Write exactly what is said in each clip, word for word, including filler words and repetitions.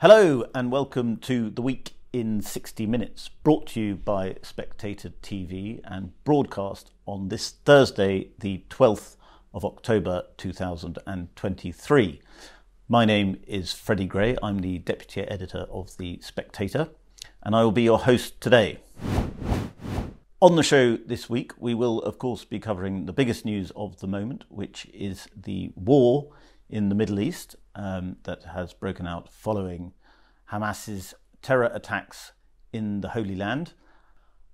Hello and welcome to The Week in sixty minutes, brought to you by Spectator T V and broadcast on this Thursday, the twelfth of October two thousand twenty-three. My name is Freddie Gray. I'm the Deputy Editor of The Spectator and I will be your host today. On the show this week, we will of course be covering the biggest news of the moment, which is the war in the Middle East Um, that has broken out following Hamas's terror attacks in the Holy Land.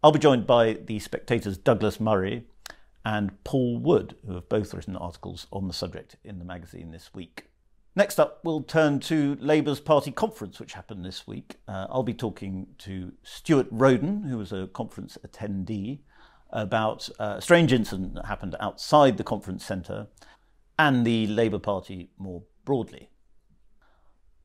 I'll be joined by The Spectator's Douglas Murray and Paul Wood, who have both written articles on the subject in the magazine this week. Next up, we'll turn to Labour's party conference, which happened this week. Uh, I'll be talking to Stuart Roden, who was a conference attendee, about a strange incident that happened outside the conference centre and the Labour Party more broadly.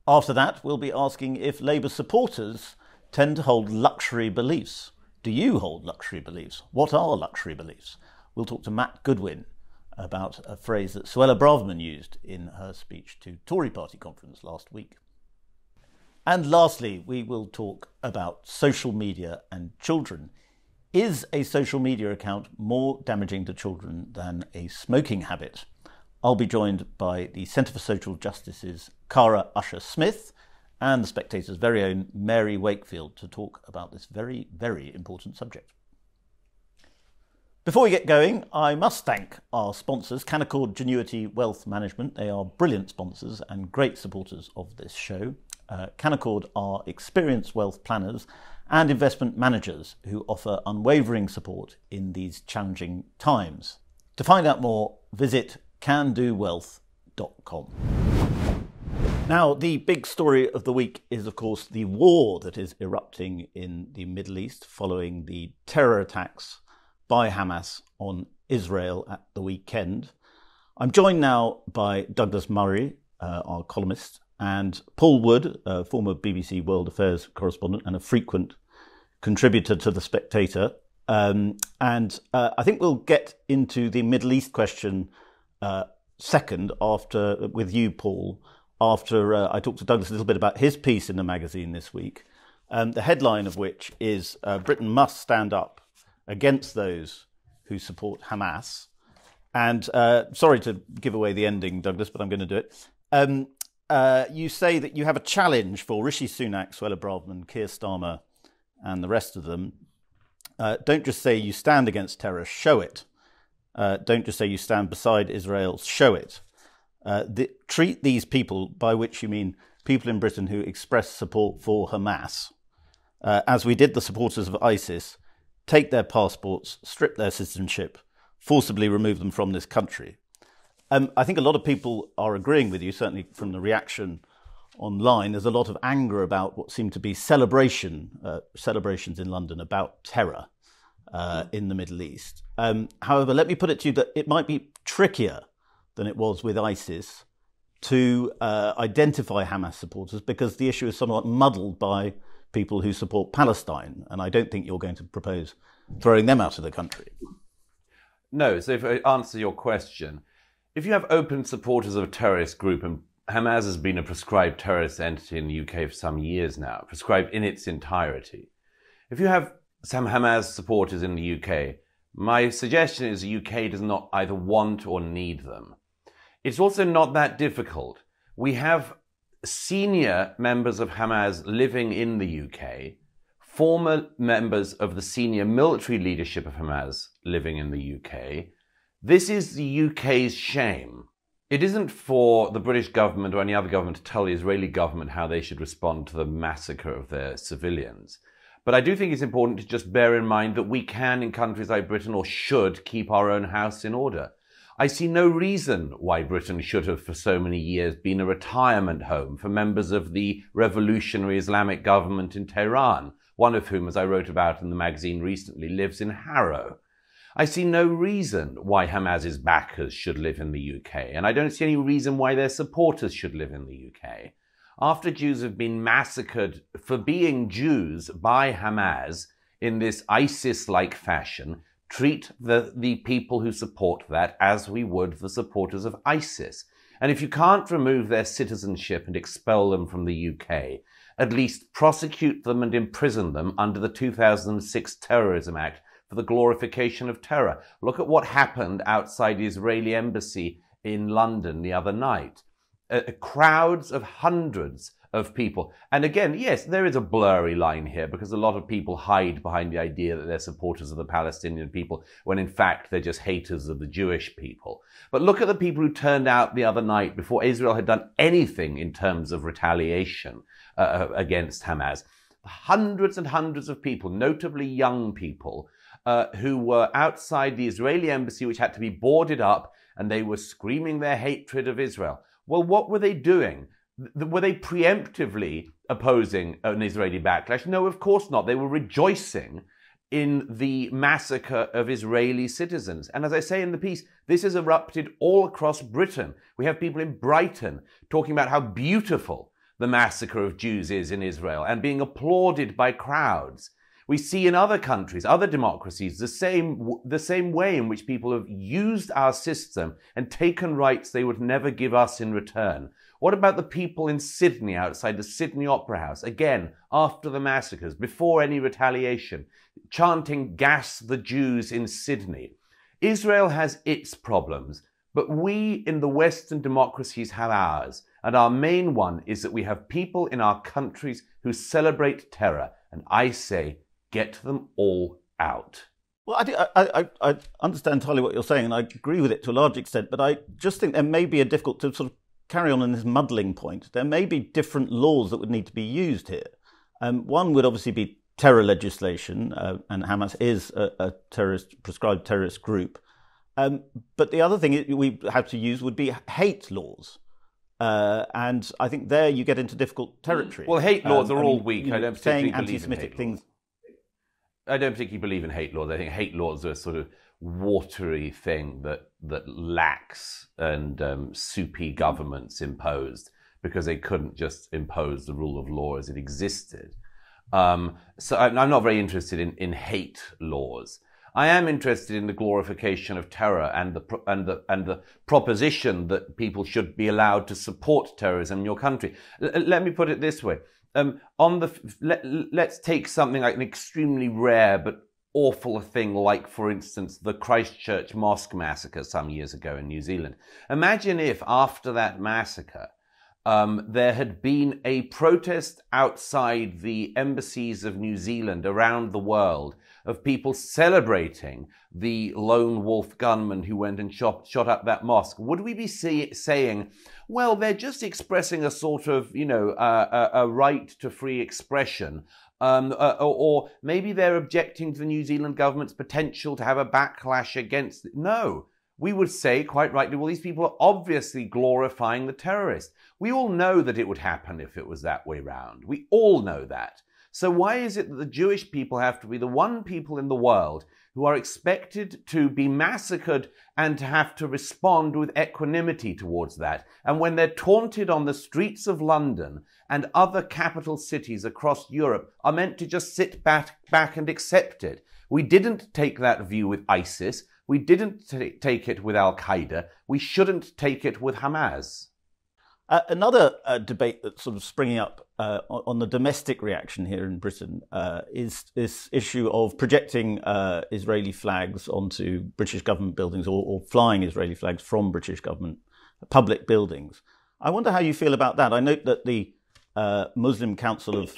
After that, we'll be asking if Labour supporters tend to hold luxury beliefs. Do you hold luxury beliefs? What are luxury beliefs? We'll talk to Matt Goodwin about a phrase that Suella Braverman used in her speech to Tory party conference last week. And lastly, we will talk about social media and children. Is a social media account more damaging to children than a smoking habit? I'll be joined by the Centre for Social Justice's Cara Usher-Smith and The Spectator's very own Mary Wakefield to talk about this very, very important subject. Before we get going, I must thank our sponsors, Canaccord Genuity Wealth Management. They are brilliant sponsors and great supporters of this show. Uh, Canaccord are experienced wealth planners and investment managers who offer unwavering support in these challenging times. To find out more, visit can do wealth dot com. Now, the big story of the week is, of course, the war that is erupting in the Middle East following the terror attacks by Hamas on Israel at the weekend. I'm joined now by Douglas Murray, uh, our columnist, and Paul Wood, a former B B C World Affairs correspondent and a frequent contributor to The Spectator. Um, and uh, I think we'll get into the Middle East question Uh, second, after with you, Paul, after uh, I talked to Douglas a little bit about his piece in the magazine this week, um, the headline of which is uh, Britain must stand up against those who support Hamas. And uh, sorry to give away the ending, Douglas, but I'm going to do it. Um, uh, you say that you have a challenge for Rishi Sunak, Suella Braverman, Keir Starmer and the rest of them. Uh, don't just say you stand against terror, show it. Uh, don't just say you stand beside Israel, show it. Uh, the, treat these people, by which you mean people in Britain who express support for Hamas, uh, as we did the supporters of ISIS, take their passports, strip their citizenship, forcibly remove them from this country. Um, I think a lot of people are agreeing with you, certainly from the reaction online. There's a lot of anger about what seemed to be celebration, uh, celebrations in London about terror Uh, in the Middle East. Um, however, let me put it to you that it might be trickier than it was with ISIS to uh, identify Hamas supporters because the issue is somewhat muddled by people who support Palestine. And I don't think you're going to propose throwing them out of the country. No, so if I answer your question, if you have open supporters of a terrorist group, and Hamas has been a prescribed terrorist entity in the U K for some years now, prescribed in its entirety. If you have some Hamas supporters in the U K, my suggestion is the U K does not either want or need them. It's also not that difficult. We have senior members of Hamas living in the U K, former members of the senior military leadership of Hamas living in the U K. This is the U K's shame. It isn't for the British government or any other government to tell the Israeli government how they should respond to the massacre of their civilians. But I do think it's important to just bear in mind that we can, in countries like Britain, or should, keep our own house in order. I see no reason why Britain should have for so many years been a retirement home for members of the revolutionary Islamic government in Tehran, one of whom, as I wrote about in the magazine recently, lives in Harrow. I see no reason why Hamas's backers should live in the U K, and I don't see any reason why their supporters should live in the U K. After Jews have been massacred for being Jews by Hamas in this ISIS-like fashion, treat the, the people who support that as we would the supporters of ISIS. And if you can't remove their citizenship and expel them from the U K, at least prosecute them and imprison them under the two thousand six Terrorism Act for the glorification of terror. Look at what happened outside the Israeli embassy in London the other night. Uh, crowds of hundreds of people. And again, yes, there is a blurry line here because a lot of people hide behind the idea that they're supporters of the Palestinian people when in fact they're just haters of the Jewish people. But look at the people who turned out the other night before Israel had done anything in terms of retaliation uh, against Hamas. Hundreds and hundreds of people, notably young people, uh, who were outside the Israeli embassy, which had to be boarded up, and they were screaming their hatred of Israel. Well, what were they doing? Were they preemptively opposing an Israeli backlash? No, of course not. They were rejoicing in the massacre of Israeli citizens. And as I say in the piece, this has erupted all across Britain. We have people in Brighton talking about how beautiful the massacre of Jews is in Israel and being applauded by crowds. We see in other countries, other democracies, the same, the same way in which people have used our system and taken rights they would never give us in return. What about the people in Sydney outside the Sydney Opera House? Again, after the massacres, before any retaliation, chanting "Gas the Jews" in Sydney. Israel has its problems, but we in the Western democracies have ours. And our main one is that we have people in our countries who celebrate terror. And I say, get them all out. Well, I, do, I, I, I understand entirely what you're saying, and I agree with it to a large extent, but I just think there may be a difficult to sort of carry on in this muddling point. There may be different laws that would need to be used here. Um, one would obviously be terror legislation, uh, and Hamas is a, a terrorist, prescribed terrorist group. Um, but the other thing we have to use would be hate laws. Uh, and I think there you get into difficult territory. Well, hate laws um, are I all mean, weak. You know, I don't particularly believe in hate things. Laws. I don't particularly believe in hate laws. I think hate laws are a sort of watery thing that that lax and um, soupy governments imposed because they couldn't just impose the rule of law as it existed. Um, so I'm, I'm not very interested in, in hate laws. I am interested in the glorification of terror and the, and, the, and the proposition that people should be allowed to support terrorism in your country. L- let me put it this way. Um, on the, let, let's take something like an extremely rare but awful thing like, for instance, the Christchurch mosque massacre some years ago in New Zealand. Imagine if after that massacre, um, there had been a protest outside the embassies of New Zealand around the world of people celebrating the lone wolf gunman who went and shot, shot up that mosque. Would we be say, saying, well, they're just expressing a sort of, you know, uh, a, a right to free expression, Um, uh, or maybe they're objecting to the New Zealand government's potential to have a backlash against it? No, we would say quite rightly, well, these people are obviously glorifying the terrorists. We all know that it would happen if it was that way round. We all know that. So why is it that the Jewish people have to be the one people in the world who are expected to be massacred and to have to respond with equanimity towards that? And when they're taunted on the streets of London and other capital cities across Europe, are meant to just sit back, back and accept it. We didn't take that view with ISIS. We didn't t- take it with Al-Qaeda. We shouldn't take it with Hamas. Uh, another uh, debate that's sort of springing up uh, on the domestic reaction here in Britain uh, is this issue of projecting uh, Israeli flags onto British government buildings, or, or flying Israeli flags from British government public buildings. I wonder how you feel about that. I note that the uh, Muslim Council of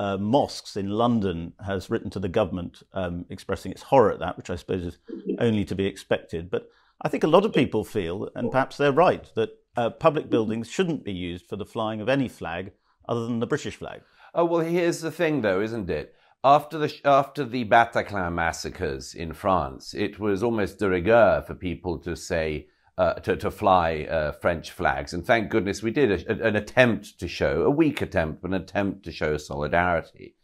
uh, Mosques in London has written to the government um, expressing its horror at that, which I suppose is only to be expected. But I think a lot of people feel, and perhaps they're right, that Uh, public buildings shouldn't be used for the flying of any flag other than the British flag. Oh, well, here's the thing, though, isn't it? After the, after the Bataclan massacres in France, it was almost de rigueur for people to say, uh, to, to fly uh, French flags. And thank goodness we did a, a, an attempt to show, a weak attempt, but an attempt to show solidarity.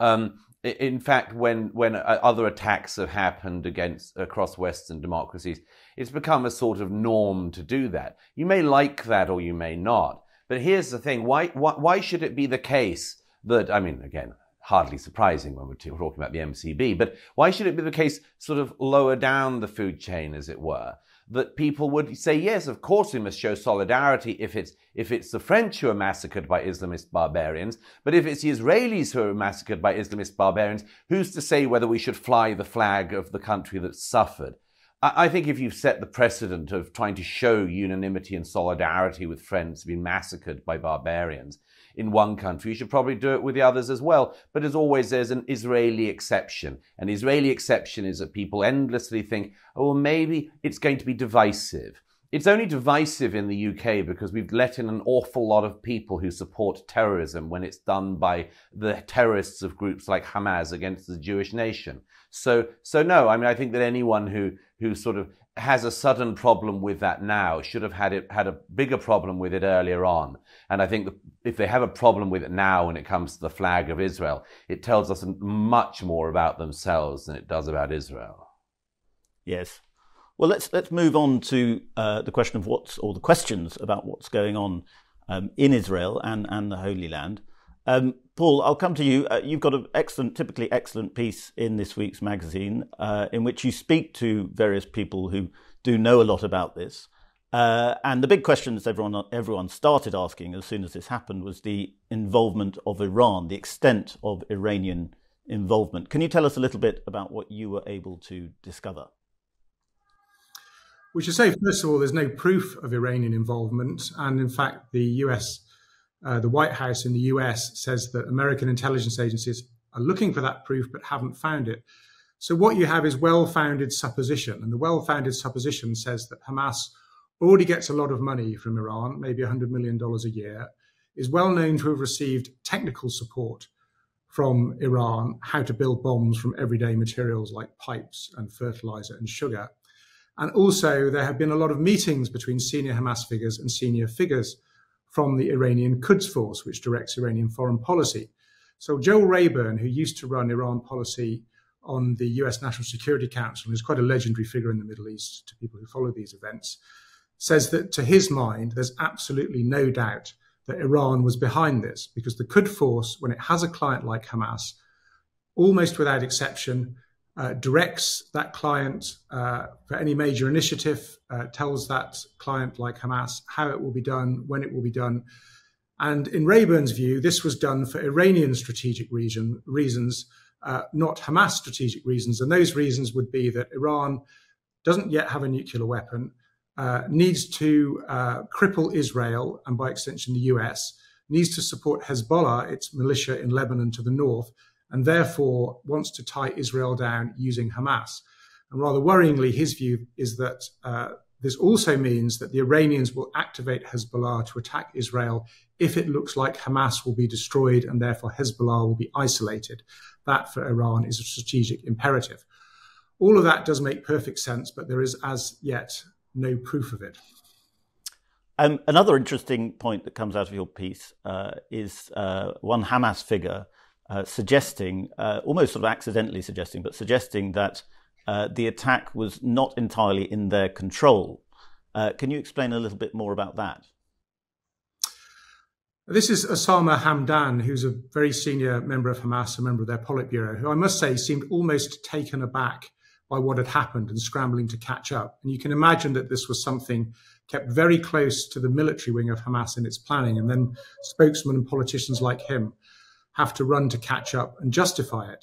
Um, in fact, when, when other attacks have happened against across Western democracies, it's become a sort of norm to do that. You may like that or you may not. But here's the thing. Why, why, why should it be the case that, I mean, again, hardly surprising when we're talking about the M C B, but why should it be the case sort of lower down the food chain, as it were, that people would say, yes, of course we must show solidarity if it's, if it's the French who are massacred by Islamist barbarians, but if it's the Israelis who are massacred by Islamist barbarians, who's to say whether we should fly the flag of the country that suffered? I, I think if you've set the precedent of trying to show unanimity and solidarity with friends being massacred by barbarians in one country, you should probably do it with the others as well. But as always, there's an Israeli exception. An Israeli exception is that people endlessly think, oh, well, maybe it's going to be divisive. It's only divisive in the U K because we've let in an awful lot of people who support terrorism when it's done by the terrorists of groups like Hamas against the Jewish nation. So, so no, I mean, I think that anyone who, who sort of has a sudden problem with that now should have had it had a bigger problem with it earlier on. And I think that if they have a problem with it now when it comes to the flag of Israel, it tells us much more about themselves than it does about Israel. Yes. Well, let's let's move on to uh, the question of what's or the questions about what's going on um, in Israel and and the Holy Land. Um, Paul, I'll come to you. Uh, you've got an excellent, typically excellent piece in this week's magazine uh, in which you speak to various people who do know a lot about this. Uh, and the big question that everyone, everyone started asking as soon as this happened was the involvement of Iran, the extent of Iranian involvement. Can you tell us a little bit about what you were able to discover? We should say, first of all, there's no proof of Iranian involvement. And in fact, the U S Uh, the White House in the U S says that American intelligence agencies are looking for that proof but haven't found it. So what you have is well-founded supposition, and the well-founded supposition says that Hamas already gets a lot of money from Iran, maybe one hundred million dollars a year, is well known to have received technical support from Iran, how to build bombs from everyday materials like pipes and fertilizer and sugar. And also there have been a lot of meetings between senior Hamas figures and senior figures from the Iranian Quds Force, which directs Iranian foreign policy. So Joel Rayburn, who used to run Iran policy on the U S National Security Council, who's quite a legendary figure in the Middle East to people who follow these events, says that to his mind, there's absolutely no doubt that Iran was behind this, because the Quds Force, when it has a client like Hamas, almost without exception, uh, directs that client uh, for any major initiative, uh, tells that client like Hamas how it will be done, when it will be done. And in Rayburn's view, this was done for Iranian strategic region, reasons, uh, not Hamas strategic reasons. And those reasons would be that Iran doesn't yet have a nuclear weapon, uh, needs to uh, cripple Israel and by extension the U S, needs to support Hezbollah, its militia in Lebanon to the north, and therefore wants to tie Israel down using Hamas. And rather worryingly, his view is that uh, this also means that the Iranians will activate Hezbollah to attack Israel if it looks like Hamas will be destroyed and therefore Hezbollah will be isolated. That for Iran is a strategic imperative. All of that does make perfect sense, but there is as yet no proof of it. Um, another interesting point that comes out of your piece uh, is uh, one Hamas figure Uh, suggesting, uh, almost sort of accidentally suggesting, but suggesting that uh, the attack was not entirely in their control. Uh, can you explain a little bit more about that? This is Osama Hamdan, who's a very senior member of Hamas, a member of their Politburo, who I must say seemed almost taken aback by what had happened and scrambling to catch up. And you can imagine that this was something kept very close to the military wing of Hamas in its planning, and then spokesmen and politicians like him have to run to catch up and justify it.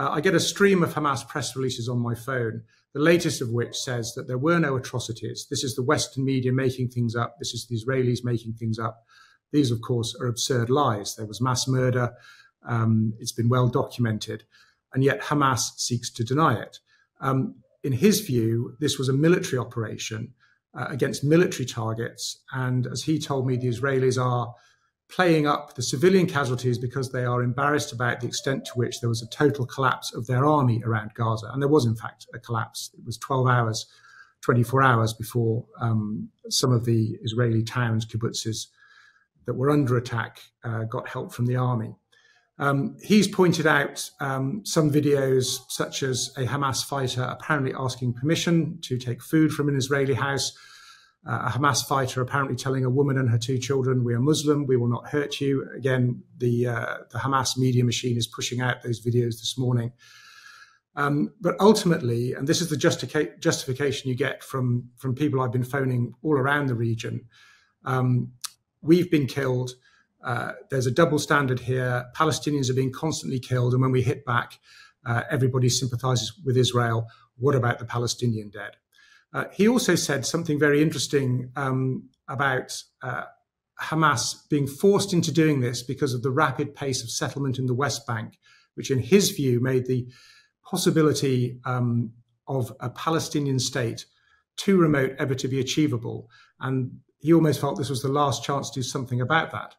Uh, I get a stream of Hamas press releases on my phone, the latest of which says that there were no atrocities. This is the Western media making things up. This is the Israelis making things up. These, of course, are absurd lies. There was mass murder. Um, it's been well documented. And yet Hamas seeks to deny it. Um, in his view, this was a military operation uh, against military targets. And as he told me, the Israelis are playing up the civilian casualties because they are embarrassed about the extent to which there was a total collapse of their army around Gaza. And there was, in fact, a collapse. It was twelve hours, twenty-four hours before um, some of the Israeli towns, kibbutzes, that were under attack uh, got help from the army. Um, he's pointed out um, some videos, such as a Hamas fighter apparently asking permission to take food from an Israeli house, Uh, a Hamas fighter apparently telling a woman and her two children, "We are Muslim, we will not hurt you." Again, the, uh, the Hamas media machine is pushing out those videos this morning. Um, but ultimately, and this is the justica- justification you get from, from people I've been phoning all around the region, um, we've been killed. Uh, there's a double standard here. Palestinians are being constantly killed. And when we hit back, uh, everybody sympathizes with Israel. What about the Palestinian dead? Uh, he also said something very interesting um, about uh, Hamas being forced into doing this because of the rapid pace of settlement in the West Bank, which in his view made the possibility um, of a Palestinian state too remote ever to be achievable. And he almost felt this was the last chance to do something about that.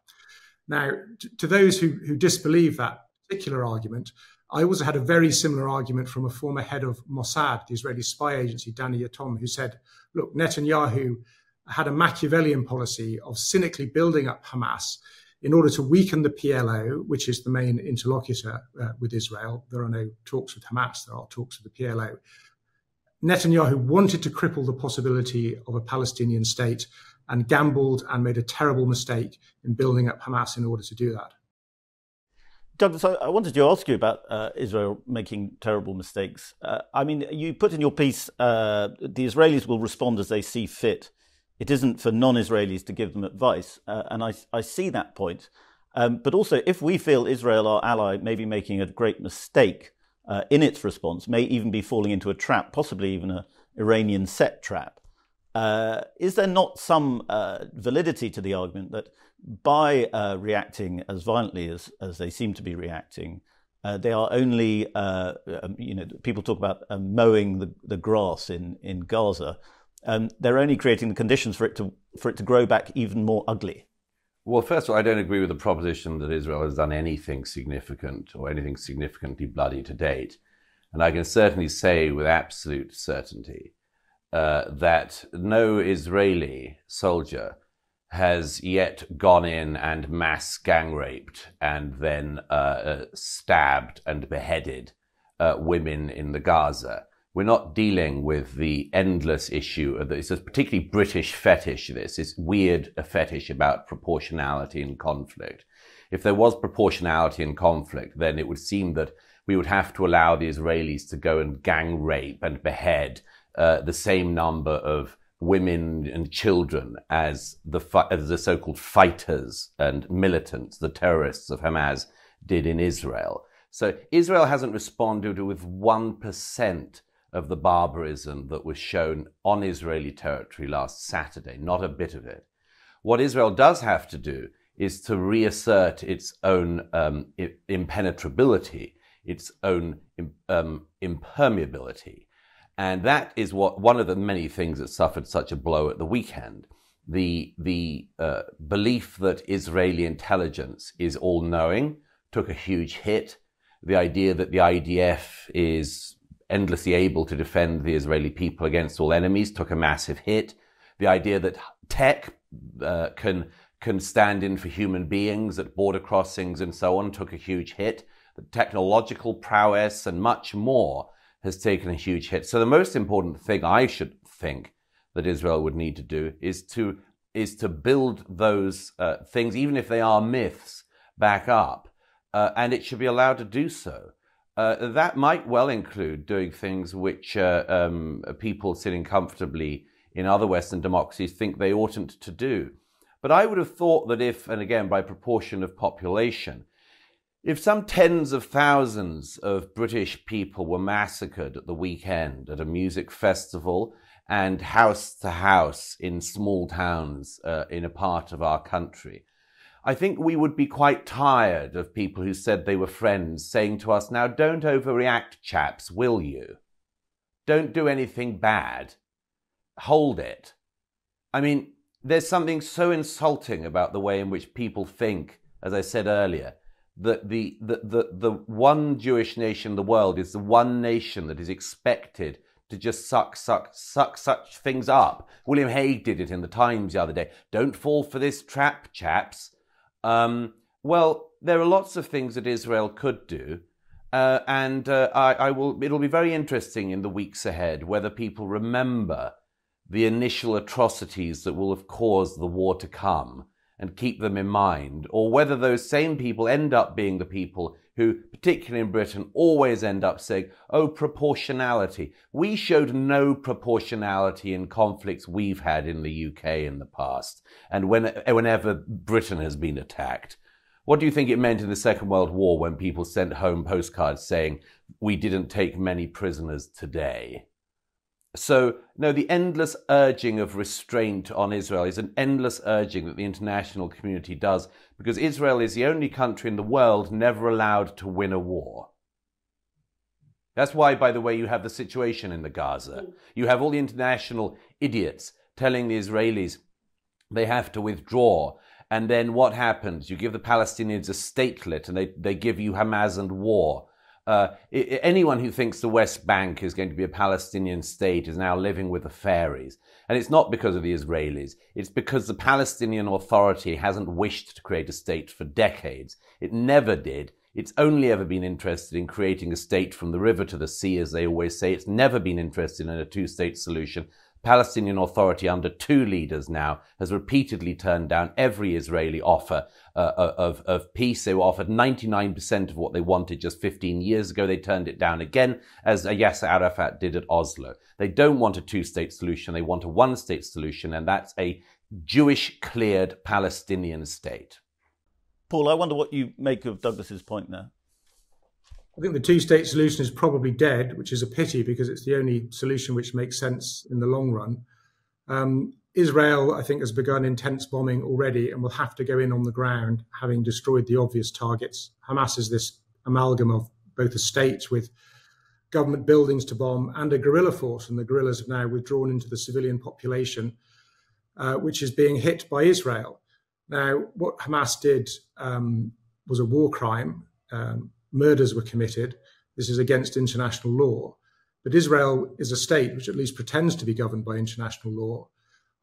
Now, t- to those who, who disbelieve that particular argument, I also had a very similar argument from a former head of Mossad, the Israeli spy agency, Danny Yatom, who said, look, Netanyahu had a Machiavellian policy of cynically building up Hamas in order to weaken the P L O, which is the main interlocutor uh, with Israel. There are no talks with Hamas, there are talks with the P L O. Netanyahu wanted to cripple the possibility of a Palestinian state and gambled and made a terrible mistake in building up Hamas in order to do that. Douglas, I wanted to ask you about uh, Israel making terrible mistakes. Uh, I mean, you put in your piece, uh, the Israelis will respond as they see fit. It isn't for non-Israelis to give them advice. Uh, and I, I see that point. Um, but also, if we feel Israel, our ally, may be making a great mistake uh, in its response, may even be falling into a trap, possibly even an Iranian set trap, uh, is there not some uh, validity to the argument that by uh, reacting as violently as, as they seem to be reacting, uh, they are only, uh, you know, people talk about uh, mowing the, the grass in, in Gaza. Um, they're only creating the conditions for it to for it to grow back even more ugly. Well, first of all, I don't agree with the proposition that Israel has done anything significant or anything significantly bloody to date. And I can certainly say with absolute certainty uh, that no Israeli soldier has yet gone in and mass gang raped and then uh, uh, stabbed and beheaded uh, women in the Gaza. We're not dealing with the endless issue of this. It's a particularly British fetish, this. It's weird a fetish about proportionality in conflict. If there was proportionality in conflict, then it would seem that we would have to allow the Israelis to go and gang rape and behead uh, the same number of women and children as the, as the so-called fighters and militants, the terrorists of Hamas, did in Israel. So Israel hasn't responded with one percent of the barbarism that was shown on Israeli territory last Saturday, not a bit of it. What Israel does have to do is to reassert its own um, impenetrability, its own um, impermeability. And that is what one of the many things that suffered such a blow at the weekend, the, the uh, belief that Israeli intelligence is all-knowing took a huge hit. The idea that the I D F is endlessly able to defend the Israeli people against all enemies took a massive hit. The idea that tech uh, can can stand in for human beings at border crossings and so on took a huge hit. The technological prowess and much more has taken a huge hit. So the most important thing I should think that Israel would need to do is to is to build those uh, things, even if they are myths, back up, uh, and it should be allowed to do so. Uh, that might well include doing things which uh, um, people sitting comfortably in other Western democracies think they oughtn't to do. But I would have thought that if, and again by proportion of population, if some tens of thousands of British people were massacred at the weekend at a music festival and house to house in small towns uh, in a part of our country, I think we would be quite tired of people who said they were friends saying to us, now don't overreact, chaps, will you? Don't do anything bad. Hold it. I mean, there's something so insulting about the way in which people think, as I said earlier, that the, the, the, the one Jewish nation in the world is the one nation that is expected to just suck, suck, suck such things up. William Hague did it in the Times the other day. Don't fall for this trap, chaps. Um, well, there are lots of things that Israel could do, uh, and uh, I, I will. It'll be very interesting in the weeks ahead whether people remember the initial atrocities that will have caused the war to come and keep them in mind, or whether those same people end up being the people who, particularly in Britain, always end up saying, oh, proportionality. We showed no proportionality in conflicts we've had in the U K in the past, and when, whenever Britain has been attacked. What do you think it meant in the Second World War when people sent home postcards saying, we didn't take many prisoners today? So, no, the endless urging of restraint on Israel is an endless urging that the international community does, because Israel is the only country in the world never allowed to win a war. That's why, by the way, you have the situation in the Gaza. You have all the international idiots telling the Israelis they have to withdraw. And then what happens? You give the Palestinians a statelet and they, they give you Hamas and war. Uh, anyone who thinks the West Bank is going to be a Palestinian state is now living with the fairies. And it's not because of the Israelis. It's because the Palestinian Authority hasn't wished to create a state for decades. It never did. It's only ever been interested in creating a state from the river to the sea, as they always say. It's never been interested in a two-state solution. Palestinian Authority under two leaders now has repeatedly turned down every Israeli offer uh, of, of peace. They were offered ninety-nine percent of what they wanted just fifteen years ago. They turned it down again, as Yasser Arafat did at Oslo. They don't want a two-state solution. They want a one-state solution, and that's a Jewish-cleared Palestinian state. Paul, I wonder what you make of Douglas's point there. I think the two-state solution is probably dead, which is a pity because it's the only solution which makes sense in the long run. Um, Israel, I think, has begun intense bombing already and will have to go in on the ground, having destroyed the obvious targets. Hamas is this amalgam of both a state with government buildings to bomb and a guerrilla force, and the guerrillas have now withdrawn into the civilian population, uh, which is being hit by Israel. Now, what Hamas did um, was a war crime. Um, Murders were committed. This is against international law. But Israel is a state which at least pretends to be governed by international law.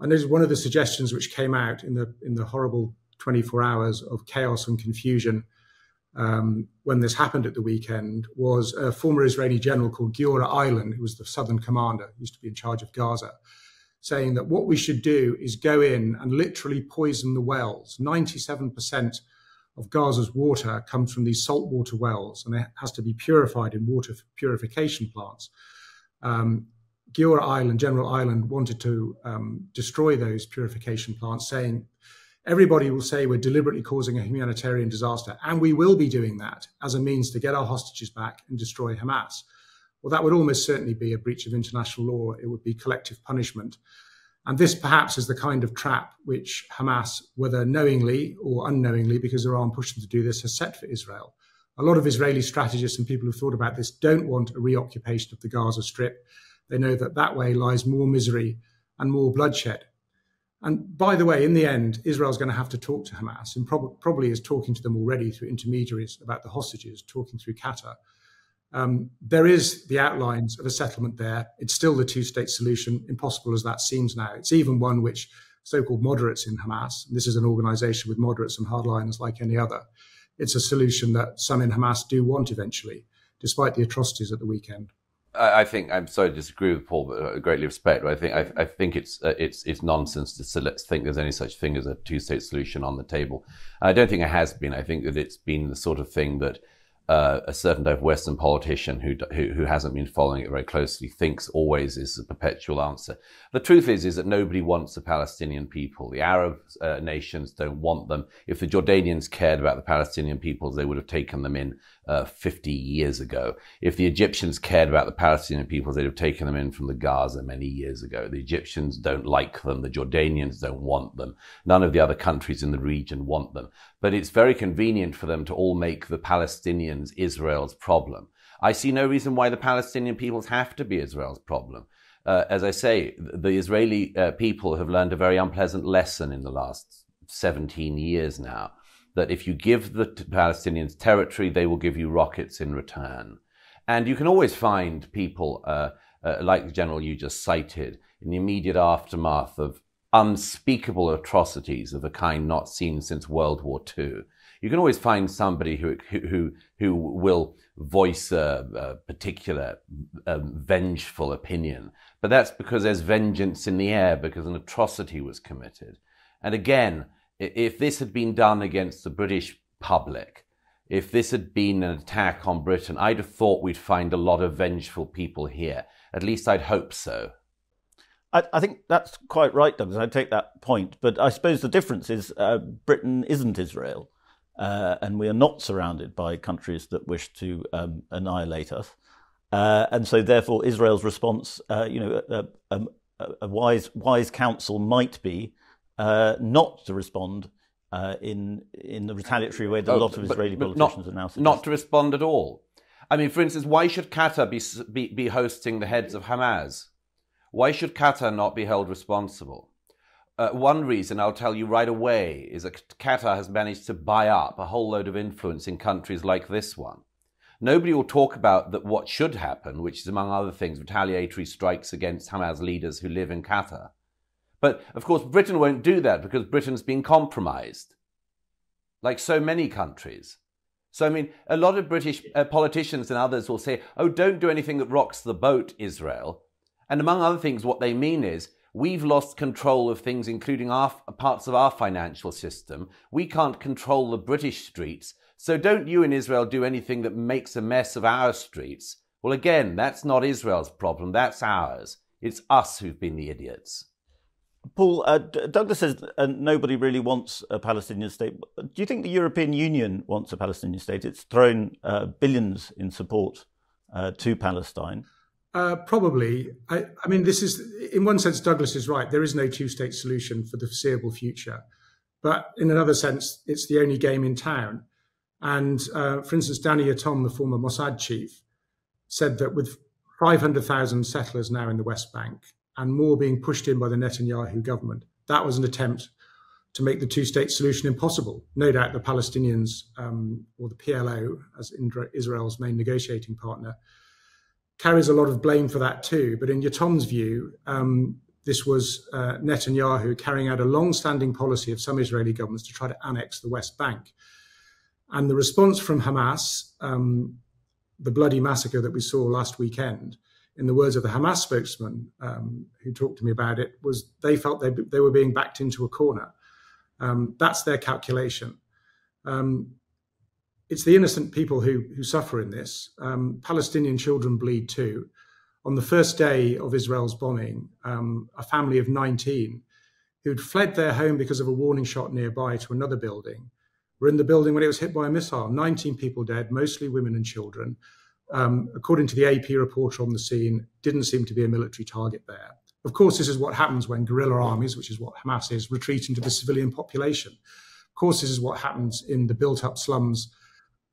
And this is one of the suggestions which came out in the in the horrible twenty-four hours of chaos and confusion um, when this happened at the weekend was a former Israeli general called Giora Eiland, who was the southern commander, used to be in charge of Gaza, saying that what we should do is go in and literally poison the wells. ninety-seven percent of Gaza's water comes from these saltwater wells, and it has to be purified in water purification plants. Um, Giora Eiland, General Eiland, wanted to um, destroy those purification plants, saying, everybody will say we're deliberately causing a humanitarian disaster, and we will be doing that as a means to get our hostages back and destroy Hamas. Well, that would almost certainly be a breach of international law. It would be collective punishment. And this perhaps is the kind of trap which Hamas, whether knowingly or unknowingly, because Iran pushed them to do this, has set for Israel. A lot of Israeli strategists and people who've thought about this don't want a reoccupation of the Gaza Strip. They know that that way lies more misery and more bloodshed. And by the way, in the end, Israel's going to have to talk to Hamas and prob probably is talking to them already through intermediaries about the hostages, talking through Qatar. Um, there is the outlines of a settlement there. It's still the two-state solution, impossible as that seems now. It's even one which so-called moderates in Hamas, and this is an organization with moderates and hardliners like any other, it's a solution that some in Hamas do want eventually, despite the atrocities at the weekend. I think, I'm sorry to disagree with Paul, but I greatly respect, but I think, I, I think it's, uh, it's, it's nonsense to think there's any such thing as a two-state solution on the table. I don't think it has been. I think that it's been the sort of thing that Uh, a certain type of Western politician who, who who hasn't been following it very closely thinks always is the perpetual answer. The truth is, is that nobody wants the Palestinian people. The Arab uh, nations don't want them. If the Jordanians cared about the Palestinian people, they would have taken them in uh, fifty years ago. If the Egyptians cared about the Palestinian people, they'd have taken them in from the Gaza many years ago. The Egyptians don't like them. The Jordanians don't want them. None of the other countries in the region want them. But it's very convenient for them to all make the Palestinian Israel's problem. I see no reason why the Palestinian peoples have to be Israel's problem. Uh, as I say, the Israeli uh, people have learned a very unpleasant lesson in the last seventeen years now, that if you give the Palestinians territory, they will give you rockets in return. And you can always find people uh, uh, like the general you just cited in the immediate aftermath of unspeakable atrocities of a kind not seen since World War Two. You can always find somebody who who who will voice a, a particular um, vengeful opinion, but that's because there's vengeance in the air because an atrocity was committed. And again, if this had been done against the British public, If this had been an attack on Britain, I'd have thought we'd find a lot of vengeful people here. At least I'd hope so. I, I think that's quite right, Douglas. I take that point. But I suppose the difference is uh, Britain isn't Israel. Uh, and we are not surrounded by countries that wish to um, annihilate us. Uh, and so therefore, Israel's response, uh, you know, a, a, a wise wise counsel might be uh, not to respond uh, in in the retaliatory way that oh, a lot of but, Israeli but politicians not, are now suggesting. Not to respond at all. I mean, for instance, why should Qatar be, be, be hosting the heads of Hamas? Why should Qatar not be held responsible? Uh, one reason, I'll tell you right away, is that Qatar has managed to buy up a whole load of influence in countries like this one. Nobody will talk about that what should happen, which is, among other things, retaliatory strikes against Hamas leaders who live in Qatar. But, of course, Britain won't do that because Britain's been compromised, like so many countries. So, I mean, a lot of British uh, politicians and others will say, oh, don't do anything that rocks the boat, Israel. And among other things, what they mean is, we've lost control of things, including our, parts of our financial system. We can't control the British streets. So don't you in Israel do anything that makes a mess of our streets. Well, again, that's not Israel's problem. That's ours. It's us who've been the idiots. Paul, uh, Douglas says uh, nobody really wants a Palestinian state. Do you think the European Union wants a Palestinian state? It's thrown uh, billions in support uh, to Palestine. Uh, probably. I, I mean, this is, in one sense, Douglas is right. There is no two-state solution for the foreseeable future. But in another sense, it's the only game in town. And, uh, for instance, Danny Yatom, the former Mossad chief, said that with five hundred thousand settlers now in the West Bank and more being pushed in by the Netanyahu government, that was an attempt to make the two-state solution impossible. No doubt the Palestinians, um, or the P L O, as Israel's main negotiating partner, carries a lot of blame for that too. But in Yatom's view, um, this was uh, Netanyahu carrying out a long-standing policy of some Israeli governments to try to annex the West Bank. And the response from Hamas, um, the bloody massacre that we saw last weekend, in the words of the Hamas spokesman um, who talked to me about it, was they felt they, they were being backed into a corner. Um, that's their calculation. Um, It's the innocent people who, who suffer in this. Um, Palestinian children bleed too. On the first day of Israel's bombing, um, a family of nineteen who'd fled their home because of a warning shot nearby to another building were in the building when it was hit by a missile. nineteen people dead, mostly women and children. Um, according to the A P reporter on the scene, didn't seem to be a military target there. Of course, this is what happens when guerrilla armies, which is what Hamas is, retreat into the civilian population. Of course, this is what happens in the built-up slums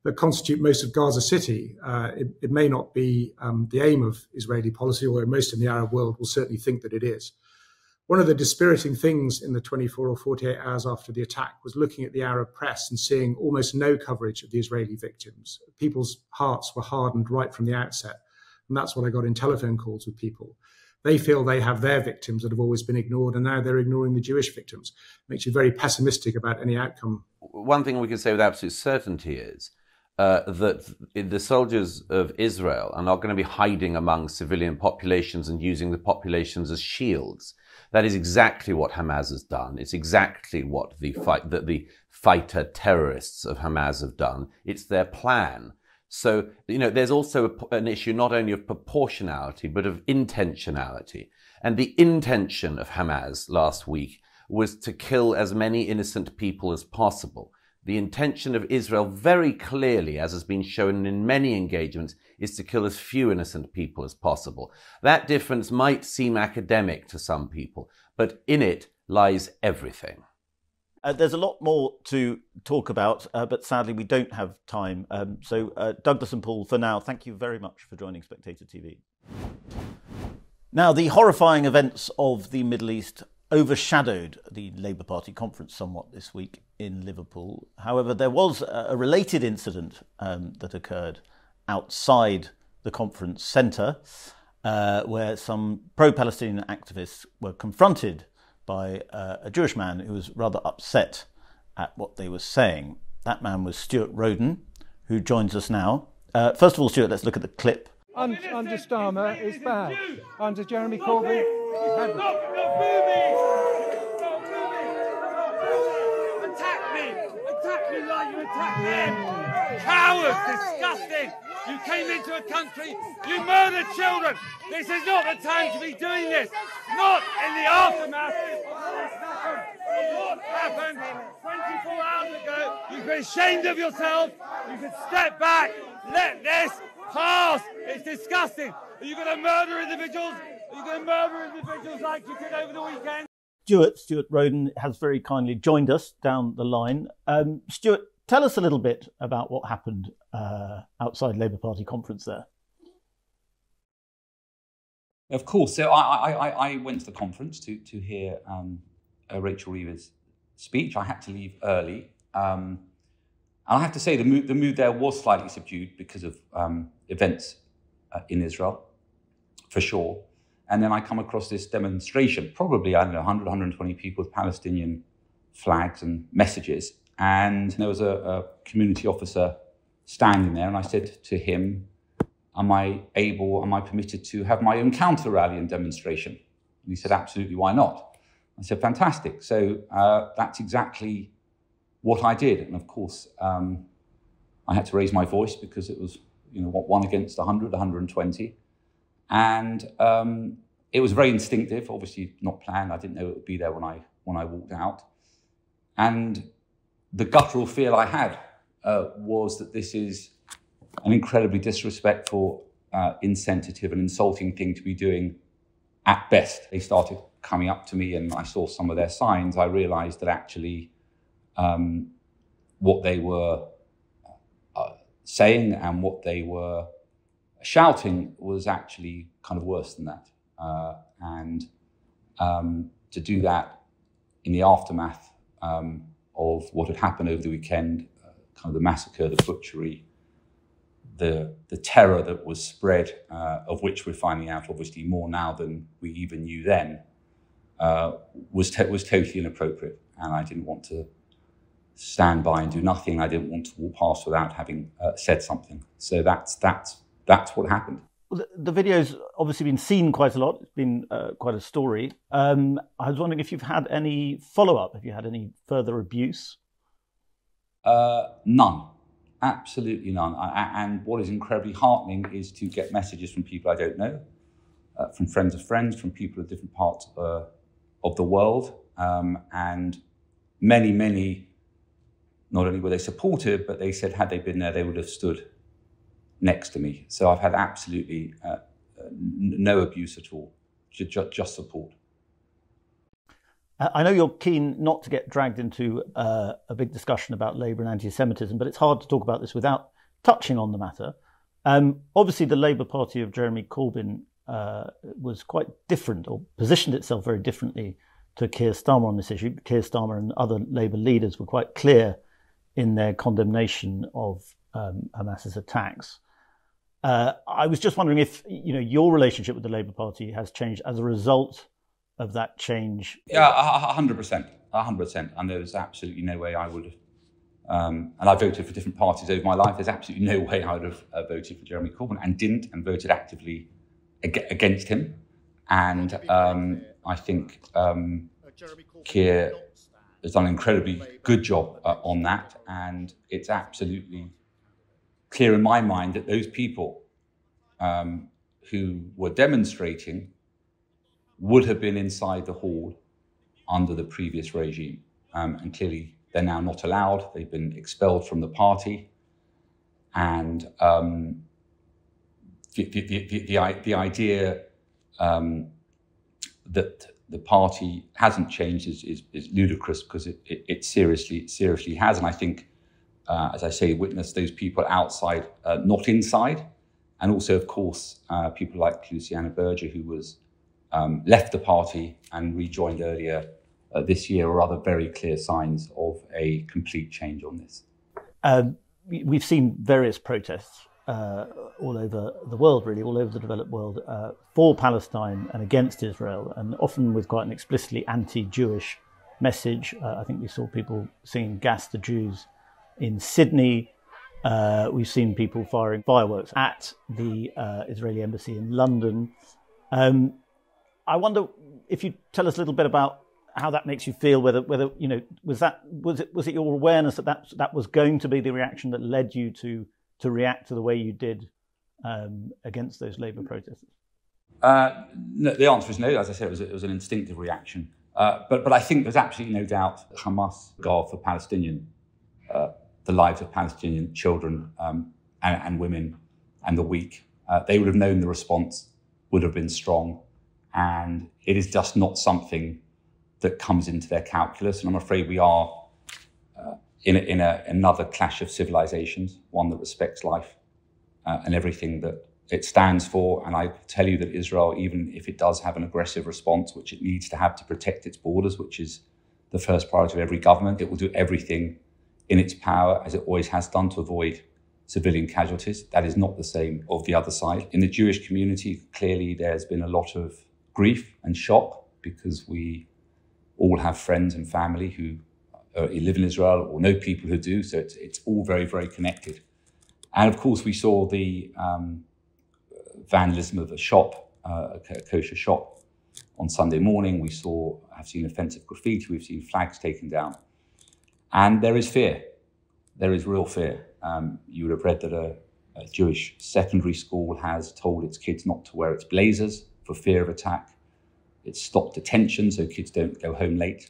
that constitute most of Gaza City. Uh, it, it may not be um, the aim of Israeli policy, although most in the Arab world will certainly think that it is. One of the dispiriting things in the twenty-four or forty-eight hours after the attack was looking at the Arab press and seeing almost no coverage of the Israeli victims. People's hearts were hardened right from the outset. And that's what I got in telephone calls with people. They feel they have their victims that have always been ignored, and now they're ignoring the Jewish victims. It makes you very pessimistic about any outcome. One thing we can say with absolute certainty is Uh, that the soldiers of Israel are not going to be hiding among civilian populations and using the populations as shields. That is exactly what Hamas has done. It's exactly what the, fight, that the fighter terrorists of Hamas have done. It's their plan. So, you know, there's also a, an issue not only of proportionality, but of intentionality. And the intention of Hamas last week was to kill as many innocent people as possible. The intention of Israel very clearly, as has been shown in many engagements, is to kill as few innocent people as possible. That difference might seem academic to some people, but in it lies everything. Uh, there's a lot more to talk about, uh, but sadly we don't have time. Um, so uh, Douglas and Paul, for now, thank you very much for joining Spectator T V. Now, the horrifying events of the Middle East overshadowed the Labour Party conference somewhat this week in Liverpool. However, there was a related incident um, that occurred outside the conference centre uh, where some pro-Palestinian activists were confronted by uh, a Jewish man who was rather upset at what they were saying. That man was Stuart Roden, who joins us now. Uh, first of all, Stuart, let's look at the clip. Under, under Starmer is bad. Under Jeremy Corbyn, bad. Attack me! Attack me like you attack me! Cowards! Disgusting! You came into a country, you murdered children! This is not the time to be doing this! Not in the aftermath of what happened twenty-four hours ago! You can be ashamed of yourself! You can step back! Let this pass! It's disgusting! Are you going to murder individuals? Are you going to murder individuals like you did over the weekend? Stuart, Stuart Roden has very kindly joined us down the line. Um, Stuart, tell us a little bit about what happened uh, outside Labour Party conference there. Of course. So I, I, I went to the conference to, to hear um, uh, Rachel Reeves' speech. I had to leave early. Um, and I have to say the mood, the mood there was slightly subdued because of um, events uh, in Israel, for sure. And then I come across this demonstration, probably, I don't know, one hundred, one hundred twenty people with Palestinian flags and messages. And there was a, a community officer standing there, and I said to him, am I able, am I permitted to have my own counter-rally and demonstration? And he said, absolutely, why not? I said, fantastic. So uh, that's exactly what I did. And of course, um, I had to raise my voice because it was, you know, one against one hundred, one hundred twenty. And um, it was very instinctive, obviously not planned. I didn't know it would be there when I, when I walked out. And the guttural feel I had uh, was that this is an incredibly disrespectful, uh, insensitive and insulting thing to be doing at best. They started coming up to me and I saw some of their signs. I realized that actually um, what they were uh, saying and what they were shouting was actually kind of worse than that. Uh, and um, to do that in the aftermath um, of what had happened over the weekend, uh, kind of the massacre, the butchery, the the terror that was spread, uh, of which we're finding out obviously more now than we even knew then, uh, was, t was totally inappropriate. And I didn't want to stand by and do nothing. I didn't want to walk past without having uh, said something. So that's, that's, that's what happened. Well, the, the video's obviously been seen quite a lot. It's been uh, quite a story. Um, I was wondering if you've had any follow-up, if you had any further abuse? Uh, none. Absolutely none. I, and what is incredibly heartening is to get messages from people I don't know, uh, from friends of friends, from people of different parts uh, of the world. Um, and many, many, not only were they supportive, but they said had they been there, they would have stood next to me. So I've had absolutely uh, no abuse at all, just support. I know you're keen not to get dragged into uh, a big discussion about Labour and anti-Semitism, but it's hard to talk about this without touching on the matter. Um, obviously, the Labour Party of Jeremy Corbyn uh, was quite different, or positioned itself very differently to Keir Starmer on this issue. Keir Starmer and other Labour leaders were quite clear in their condemnation of um, Hamas's attacks. Uh, I was just wondering if, you know, your relationship with the Labour Party has changed as a result of that change. Yeah, one hundred percent, one hundred percent. And there's absolutely no way I would have, um, and I voted for different parties over my life, there's absolutely no way I would have uh, voted for Jeremy Corbyn, and didn't, and voted actively ag against him. And um, I think um, Keir has done an incredibly good job uh, on that. And it's absolutely clear in my mind that those people um, who were demonstrating would have been inside the hall under the previous regime. Um, and clearly they're now not allowed. They've been expelled from the party. And um, the, the, the, the, the idea um, that the party hasn't changed is, is, is ludicrous, because it, it, it seriously, seriously has. And I think, uh, as I say, witness those people outside, uh, not inside. And also, of course, uh, people like Luciana Berger, who was Um, left the party and rejoined earlier uh, this year, are other very clear signs of a complete change on this. Um, we've seen various protests uh, all over the world, really, all over the developed world, uh, for Palestine and against Israel, and often with quite an explicitly anti-Jewish message. Uh, I think we saw people singing "Gas the Jews" in Sydney. Uh, we've seen people firing fireworks at the uh, Israeli embassy in London. Um, I wonder if you tell us a little bit about how that makes you feel, whether whether you know was that was it was it your awareness that that, that was going to be the reaction that led you to to react to the way you did um, against those Labour protesters? Uh, no, the answer is no. As I said, it was, it was an instinctive reaction. Uh, but, but I think there's absolutely no doubt that Hamas regard for Palestinian, uh, the lives of Palestinian children um, and, and women and the weak. Uh, they would have known the response would have been strong. And it is just not something that comes into their calculus. And I'm afraid we are uh, in, a, in a, another clash of civilizations, one that respects life uh, and everything that it stands for. And I tell you that Israel, even if it does have an aggressive response, which it needs to have to protect its borders, which is the first priority of every government, it will do everything in its power, as it always has done, to avoid civilian casualties. That is not the same of the other side. In the Jewish community, clearly there's been a lot of grief and shock, because we all have friends and family who uh, live in Israel or know people who do. So it's, it's all very, very connected. And of course, we saw the um, vandalism of a shop, uh, a kosher shop on Sunday morning. We saw, have seen offensive graffiti. We've seen flags taken down. And there is fear. There is real fear. Um, you would have read that a, a Jewish secondary school has told its kids not to wear its blazers for fear of attack. It's stopped detention so kids don't go home late.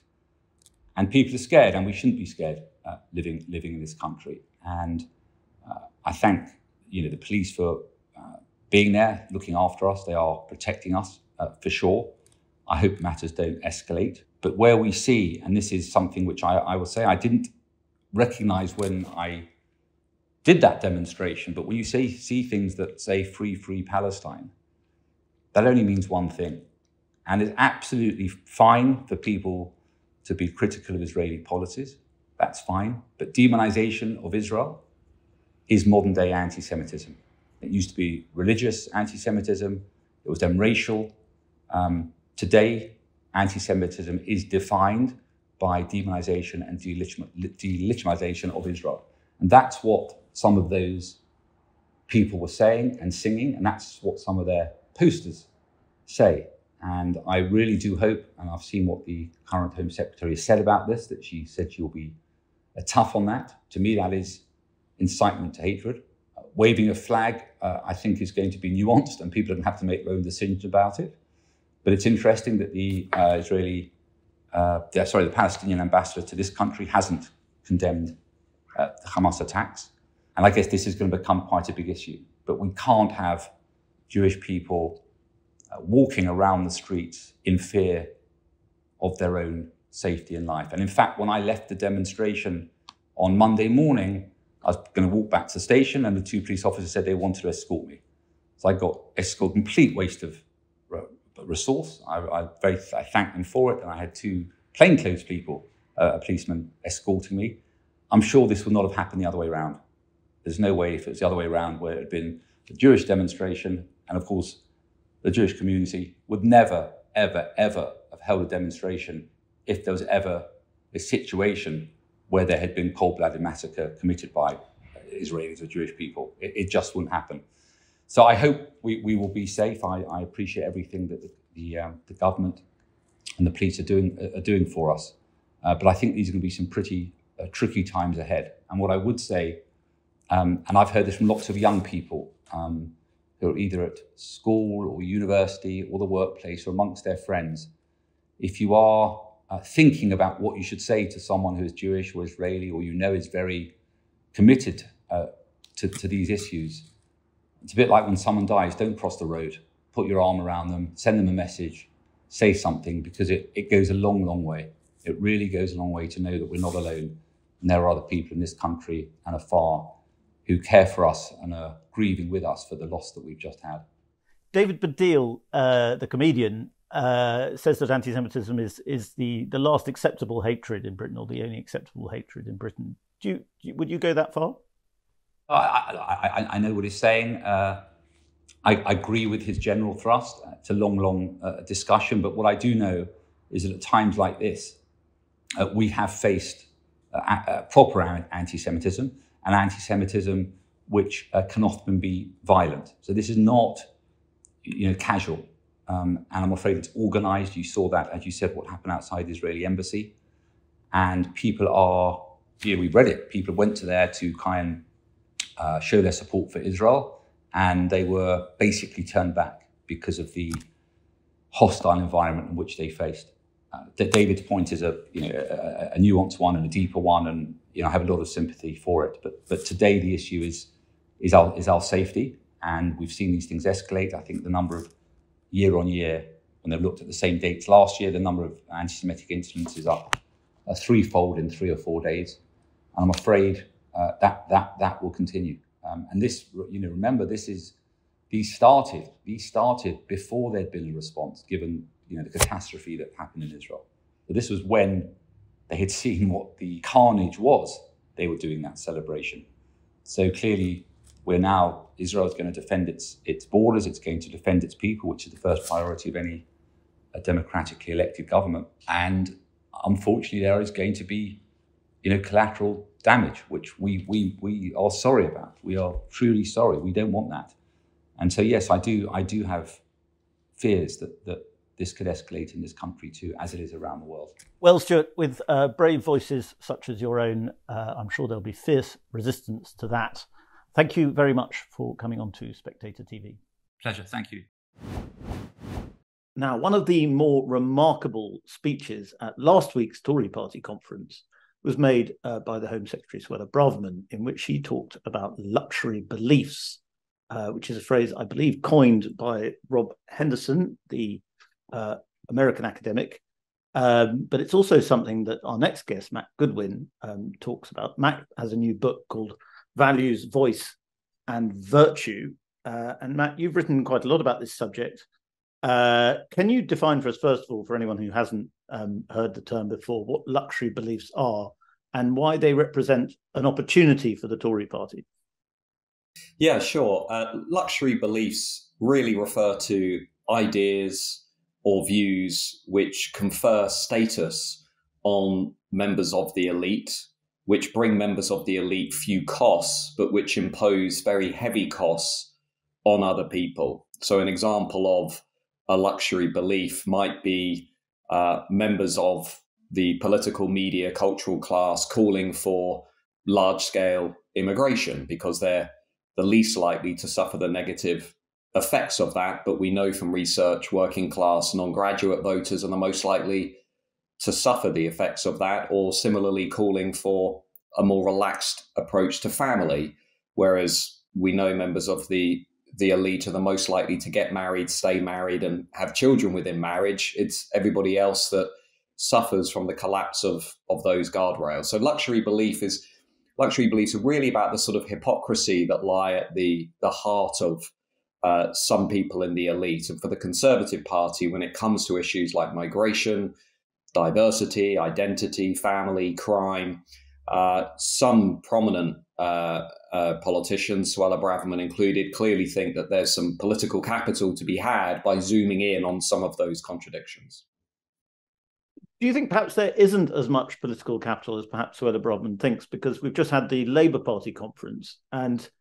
And people are scared, and we shouldn't be scared uh, living living in this country. And uh, I thank you know the police for uh, being there, looking after us. They are protecting us uh, for sure. I hope matters don't escalate. But where we see, and this is something which I, I will say, I didn't recognize when I did that demonstration, but when you say, see things that say free, free Palestine, that only means one thing. And it's absolutely fine for people to be critical of Israeli policies. That's fine. But demonization of Israel is modern day anti-Semitism. It used to be religious anti-Semitism. It was then racial. Um, today, anti-Semitism is defined by demonization and delegitimization of Israel. And that's what some of those people were saying and singing. And that's what some of their posters say. And I really do hope, and I've seen what the current Home Secretary has said about this, that she said she'll be tough on that. To me, that is incitement to hatred. Uh, waving a flag, uh, I think, is going to be nuanced, and people are going to have to make their own decisions about it. But it's interesting that the uh, Israeli, uh, the, sorry, the Palestinian ambassador to this country hasn't condemned uh, the Hamas attacks. And I guess this is going to become quite a big issue. But we can't have Jewish people walking around the streets in fear of their own safety and life. And in fact, when I left the demonstration on Monday morning, I was going to walk back to the station, and the two police officers said they wanted to escort me. So I got escorted, complete waste of resource. I, I, very, I thanked them for it, and I had two plainclothes people, uh, a policeman, escorting me. I'm sure this would not have happened the other way around. There's no way, if it was the other way around, where it had been a Jewish demonstration, and of course, the Jewish community would never, ever, ever have held a demonstration if there was ever a situation where there had been cold-blooded massacre committed by Israelis or Jewish people. It, it just wouldn't happen. So I hope we, we will be safe. I, I appreciate everything that the, the, um, the government and the police are doing, are doing for us. Uh, but I think these are going to be some pretty uh, tricky times ahead. And what I would say, um, and I've heard this from lots of young people, um, or either at school or university or the workplace or amongst their friends, if you are uh, thinking about what you should say to someone who is Jewish or Israeli, or you know is very committed uh, to, to these issues, it's a bit like when someone dies, don't cross the road, put your arm around them, send them a message, say something, because it, it goes a long, long way. It really goes a long way to know that we're not alone, and there are other people in this country and afar who care for us and are grieving with us for the loss that we've just had. David Baddiel, uh, the comedian, uh, says that anti-Semitism is is the, the last acceptable hatred in Britain, or the only acceptable hatred in Britain. Do you, do you, would you go that far? I, I, I know what he's saying. Uh, I, I agree with his general thrust. It's a long, long uh, discussion. But what I do know is that at times like this, uh, we have faced uh, uh, proper anti-Semitism, and anti-Semitism which uh, can often be violent. So this is not, you know, casual. Um, and I'm afraid it's organized. You saw that, as you said, what happened outside the Israeli embassy. And people are, yeah, we read it. People went to there to kind of uh, show their support for Israel. And they were basically turned back because of the hostile environment in which they faced. Uh, David's point is a, you know, a, a nuanced one and a deeper one, and you know, I have a lot of sympathy for it. But but today the issue is is our is our safety, and we've seen these things escalate. I think the number of year on year, when they've looked at the same dates last year, the number of anti-Semitic incidents is up a threefold in three or four days, and I'm afraid uh, that that that will continue. Um, and this, you know, remember, this is these started these started before there'd been a response, given, you know, the catastrophe that happened in Israel. But this was when they had seen what the carnage was. They were doing that celebration. So clearly, we're now, Israel is going to defend its its borders. It's going to defend its people, which is the first priority of any a democratically elected government. And unfortunately, there is going to be, you know, collateral damage, which we we we are sorry about. We are truly sorry. We don't want that. And so, yes, I do I do have fears that that. This could escalate in this country too, as it is around the world. Well, Stuart, with uh, brave voices such as your own, uh, I'm sure there'll be fierce resistance to that. Thank you very much for coming on to Spectator T V. Pleasure, thank you. Now, one of the more remarkable speeches at last week's Tory party conference was made uh, by the Home Secretary Suella Braverman, in which she talked about luxury beliefs, uh, which is a phrase I believe coined by Rob Henderson, the Uh, American academic, um, but it's also something that our next guest, Matt Goodwin, um, talks about. Matt has a new book called Values, Voice and Virtue. Uh, and Matt, you've written quite a lot about this subject. Uh, can you define for us, first of all, for anyone who hasn't um, heard the term before, what luxury beliefs are and why they represent an opportunity for the Tory party? Yeah, sure. Uh, luxury beliefs really refer to ideas or views which confer status on members of the elite, which bring members of the elite few costs, but which impose very heavy costs on other people. So an example of a luxury belief might be uh, members of the political, media, cultural class calling for large-scale immigration because they're the least likely to suffer the negative effects of that, but we know from research working class non-graduate voters are the most likely to suffer the effects of that, or similarly calling for a more relaxed approach to family, whereas we know members of the the elite are the most likely to get married, stay married and have children within marriage. It's everybody else that suffers from the collapse of of those guardrails. So luxury belief is luxury beliefs are really about the sort of hypocrisy that lie at the the heart of Uh, some people in the elite. And for the Conservative Party, when it comes to issues like migration, diversity, identity, family, crime, uh, some prominent uh, uh, politicians, Suella Braverman included, clearly think that there's some political capital to be had by zooming in on some of those contradictions. Do you think perhaps there isn't as much political capital as perhaps Suella Braverman thinks? Because we've just had the Labour Party conference, and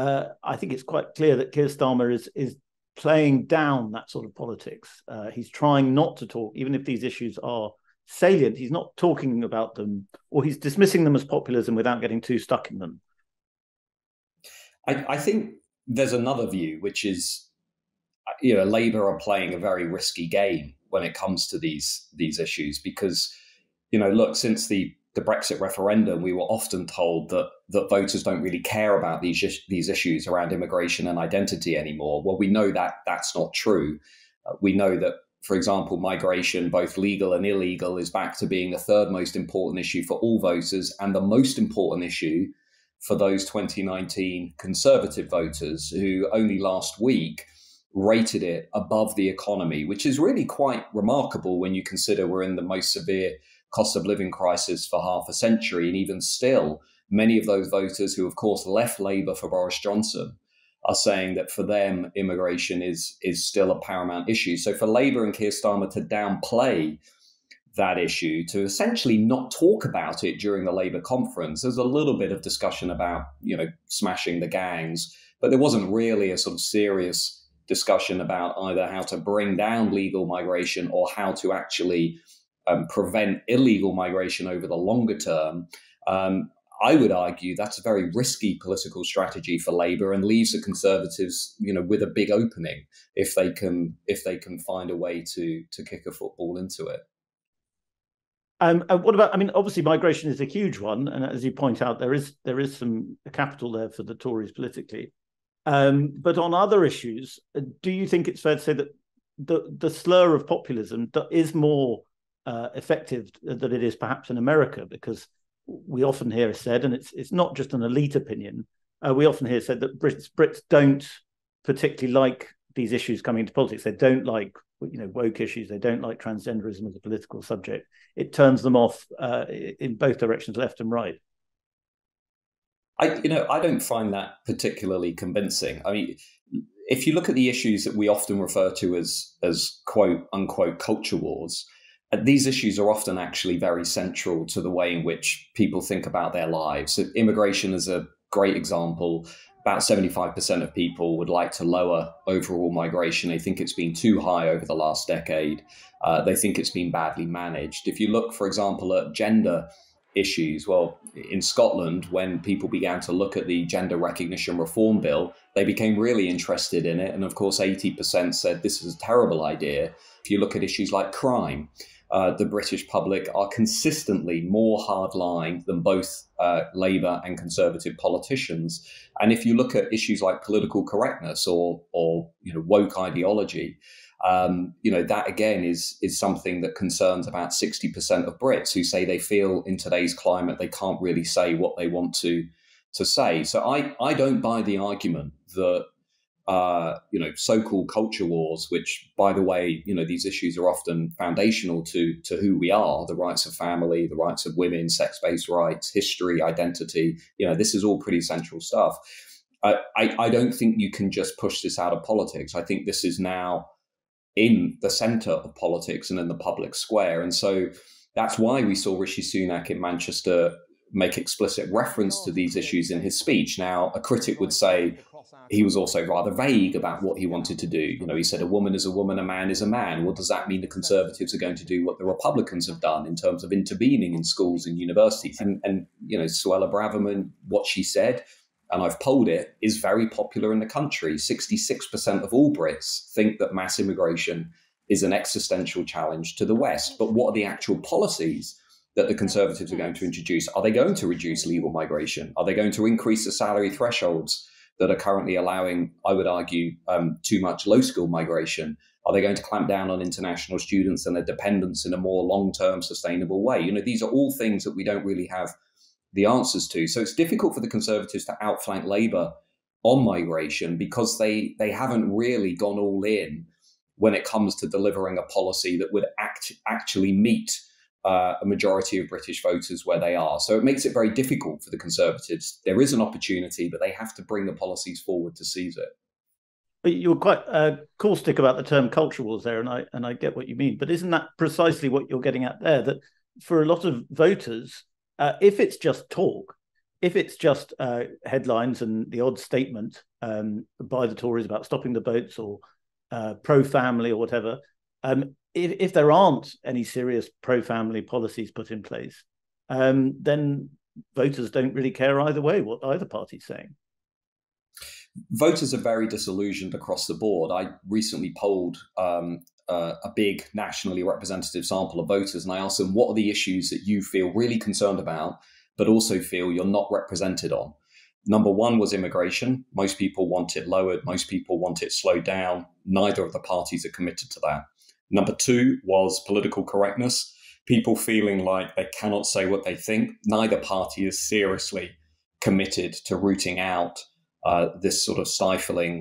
Uh, I think it's quite clear that Keir Starmer is is playing down that sort of politics. Uh, he's trying not to talk, even if these issues are salient. He's not talking about them, or he's dismissing them as populism without getting too stuck in them. I, I think there's another view, which is, you know, Labour are playing a very risky game when it comes to these these issues because, you know, look, since the the Brexit referendum, we were often told that that voters don't really care about these these issues around immigration and identity anymore. Well, we know that that's not true. Uh, we know that, for example, migration, both legal and illegal, is back to being the third most important issue for all voters and the most important issue for those twenty nineteen Conservative voters who only last week rated it above the economy, which is really quite remarkable when you consider we're in the most severe cost of living crisis for half a century. And even still, many of those voters who, of course, left Labour for Boris Johnson are saying that for them, immigration is, is still a paramount issue. So for Labour and Keir Starmer to downplay that issue, to essentially not talk about it during the Labour conference, there's a little bit of discussion about, you know, smashing the gangs, but there wasn't really a sort of serious discussion about either how to bring down legal migration or how to actually um, prevent illegal migration over the longer term, um, I would argue that's a very risky political strategy for Labour and leaves the Conservatives, you know, with a big opening if they can if they can find a way to to kick a football into it. Um, and what about? I mean, obviously, migration is a huge one, and as you point out, there is there is some capital there for the Tories politically. Um, but on other issues, do you think it's fair to say that the the slur of populism is more uh, effective than it is perhaps in America? Because we often hear said, and it's it's not just an elite opinion, uh, we often hear said that Brits Brits don't particularly like these issues coming into politics. They don't like, you know, woke issues. They don't like transgenderism as a political subject. It turns them off uh, in both directions, left and right. I, you know, I don't find that particularly convincing. I mean, if you look at the issues that we often refer to as as quote unquote culture wars, these issues are often actually very central to the way in which people think about their lives. So immigration is a great example. About seventy-five percent of people would like to lower overall migration. They think it's been too high over the last decade. Uh, they think it's been badly managed. If you look, for example, at gender issues, well, in Scotland, when people began to look at the Gender Recognition Reform Bill, they became really interested in it. And of course, eighty percent said this is a terrible idea. If you look at issues like crime, Uh, the British public are consistently more hardline than both uh, Labour and Conservative politicians. And if you look at issues like political correctness or, or you know, woke ideology, um, you know, that again is is something that concerns about sixty percent of Brits who say they feel in today's climate they can't really say what they want to to say. So I I don't buy the argument that Uh, you know, so-called culture wars, which, by the way, you know, these issues are often foundational to to who we are, the rights of family, the rights of women, sex-based rights, history, identity. You know, this is all pretty central stuff. I, I, I don't think you can just push this out of politics. I think this is now in the center of politics and in the public square. And so that's why we saw Rishi Sunak in Manchester make explicit reference to these issues in his speech. Now, a critic would say he was also rather vague about what he wanted to do. You know, he said a woman is a woman, a man is a man. Well, does that mean the Conservatives are going to do what the Republicans have done in terms of intervening in schools and universities? And, and you know, Suella Braverman, what she said, and I've polled it, is very popular in the country. sixty-six percent of all Brits think that mass immigration is an existential challenge to the West. But what are the actual policies that the Conservatives are going to introduce? Are they going to reduce legal migration? Are they going to increase the salary thresholds that are currently allowing, I would argue, um, too much low-skill migration? Are they going to clamp down on international students and their dependents in a more long-term sustainable way? You know, these are all things that we don't really have the answers to. So it's difficult for the Conservatives to outflank Labour on migration because they, they haven't really gone all in when it comes to delivering a policy that would act, actually meet Uh, a majority of British voters where they are. So it makes it very difficult for the Conservatives. There is an opportunity, but they have to bring the policies forward to seize it. But you were quite uh, caustic about the term culture wars there, and I and I get what you mean. But isn't that precisely what you're getting at there? That for a lot of voters, uh, if it's just talk, if it's just uh, headlines and the odd statement um, by the Tories about stopping the boats or uh, pro-family or whatever, um, If, if there aren't any serious pro-family policies put in place, um, then voters don't really care either way what either party's saying. Voters are very disillusioned across the board. I recently polled um, uh, a big nationally representative sample of voters, and I asked them, what are the issues that you feel really concerned about, but also feel you're not represented on? Number one was immigration. Most people want it lowered. Most people want it slowed down. Neither of the parties are committed to that. Number two was political correctness, people feeling like they cannot say what they think. Neither party is seriously committed to rooting out uh, this sort of stifling,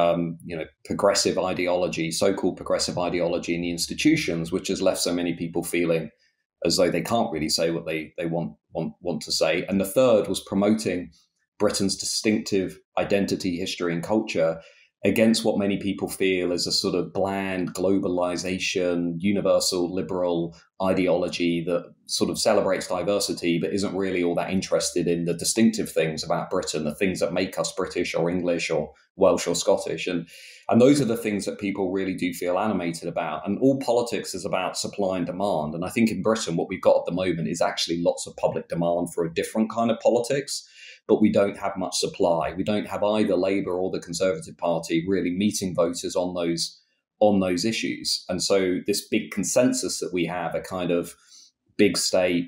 um, you know, progressive ideology, so-called progressive ideology in the institutions, which has left so many people feeling as though they can't really say what they, they want, want, want to say. And the third was promoting Britain's distinctive identity, history and culture against what many people feel is a sort of bland globalization, universal liberal ideology that sort of celebrates diversity, but isn't really all that interested in the distinctive things about Britain, the things that make us British or English or Welsh or Scottish. And, and those are the things that people really do feel animated about. And all politics is about supply and demand. And I think in Britain, what we've got at the moment is actually lots of public demand for a different kind of politics, but we don't have much supply. We don't have either Labour or the Conservative Party really meeting voters on those on those issues. And so this big consensus that we have, a kind of big state,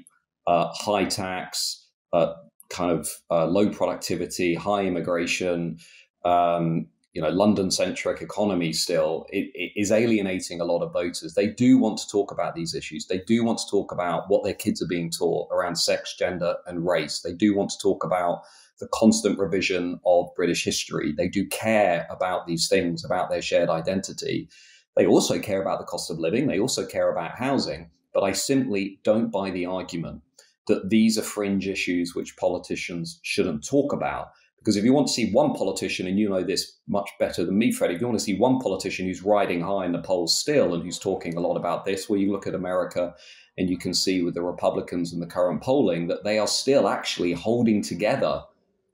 uh, high tax, uh, kind of uh, low productivity, high immigration, um, you know, London-centric economy still, it, it is alienating a lot of voters. They do want to talk about these issues. They do want to talk about what their kids are being taught around sex, gender, and race. They do want to talk about the constant revision of British history. They do care about these things, about their shared identity. They also care about the cost of living. They also care about housing. But I simply don't buy the argument that these are fringe issues which politicians shouldn't talk about. Because if you want to see one politician, and you know this much better than me, Freddie, if you want to see one politician who's riding high in the polls still and who's talking a lot about this, well, you look at America and you can see with the Republicans and the current polling that they are still actually holding together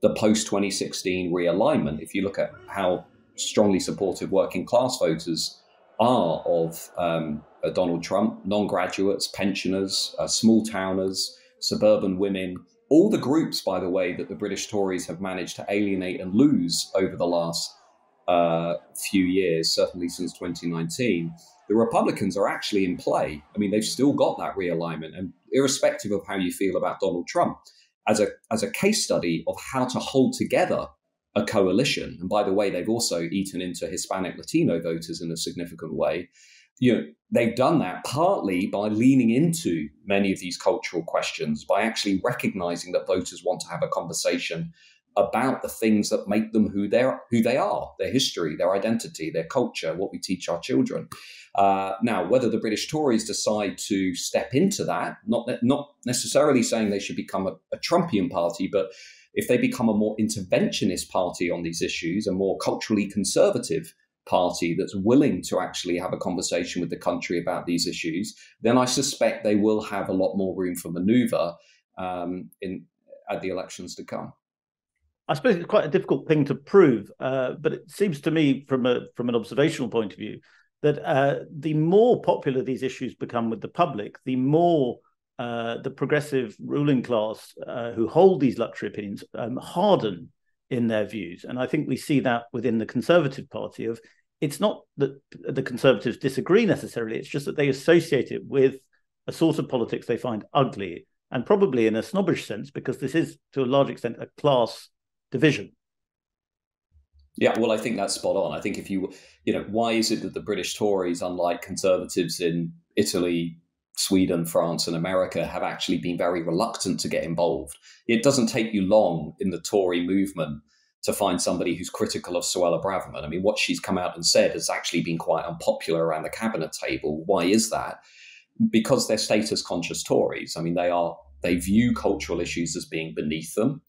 the post twenty sixteen realignment. If you look at how strongly supportive working class voters are of um, Donald Trump, non-graduates, pensioners, uh, small towners, suburban women, all the groups, by the way, that the British Tories have managed to alienate and lose over the last uh, few years, certainly since twenty nineteen, the Republicans are actually in play. I mean, they've still got that realignment, and irrespective of how you feel about Donald Trump, as a, as a case study of how to hold together a coalition. And by the way, they've also eaten into Hispanic Latino voters in a significant way. You know, they've done that partly by leaning into many of these cultural questions, by actually recognizing that voters want to have a conversation about the things that make them who they are, who they are, their history, their identity, their culture, what we teach our children. Uh, now, whether the British Tories decide to step into that, not, not necessarily saying they should become a, a Trumpian party, but if they become a more interventionist party on these issues, a more culturally conservative party that's willing to actually have a conversation with the country about these issues, then I suspect they will have a lot more room for manoeuvre um, in at the elections to come. I suppose it's quite a difficult thing to prove, uh, but it seems to me from a from an observational point of view that uh, the more popular these issues become with the public, the more uh, the progressive ruling class uh, who hold these luxury opinions um, harden in their views. And I think we see that within the Conservative Party. Of it's not that the Conservatives disagree necessarily, it's just that they associate it with a sort of politics they find ugly, and probably in a snobbish sense, because this is, to a large extent, a class division. Yeah, well, I think that's spot on. I think if you, you know, why is it that the British Tories, unlike Conservatives in Italy, Sweden, France, and America, have actually been very reluctant to get involved? It doesn't take you long in the Tory movement to find somebody who's critical of Suella Braverman. I mean, what she's come out and said has actually been quite unpopular around the cabinet table. Why is that? Because they're status-conscious Tories. I mean, they are they view cultural issues as being beneath them.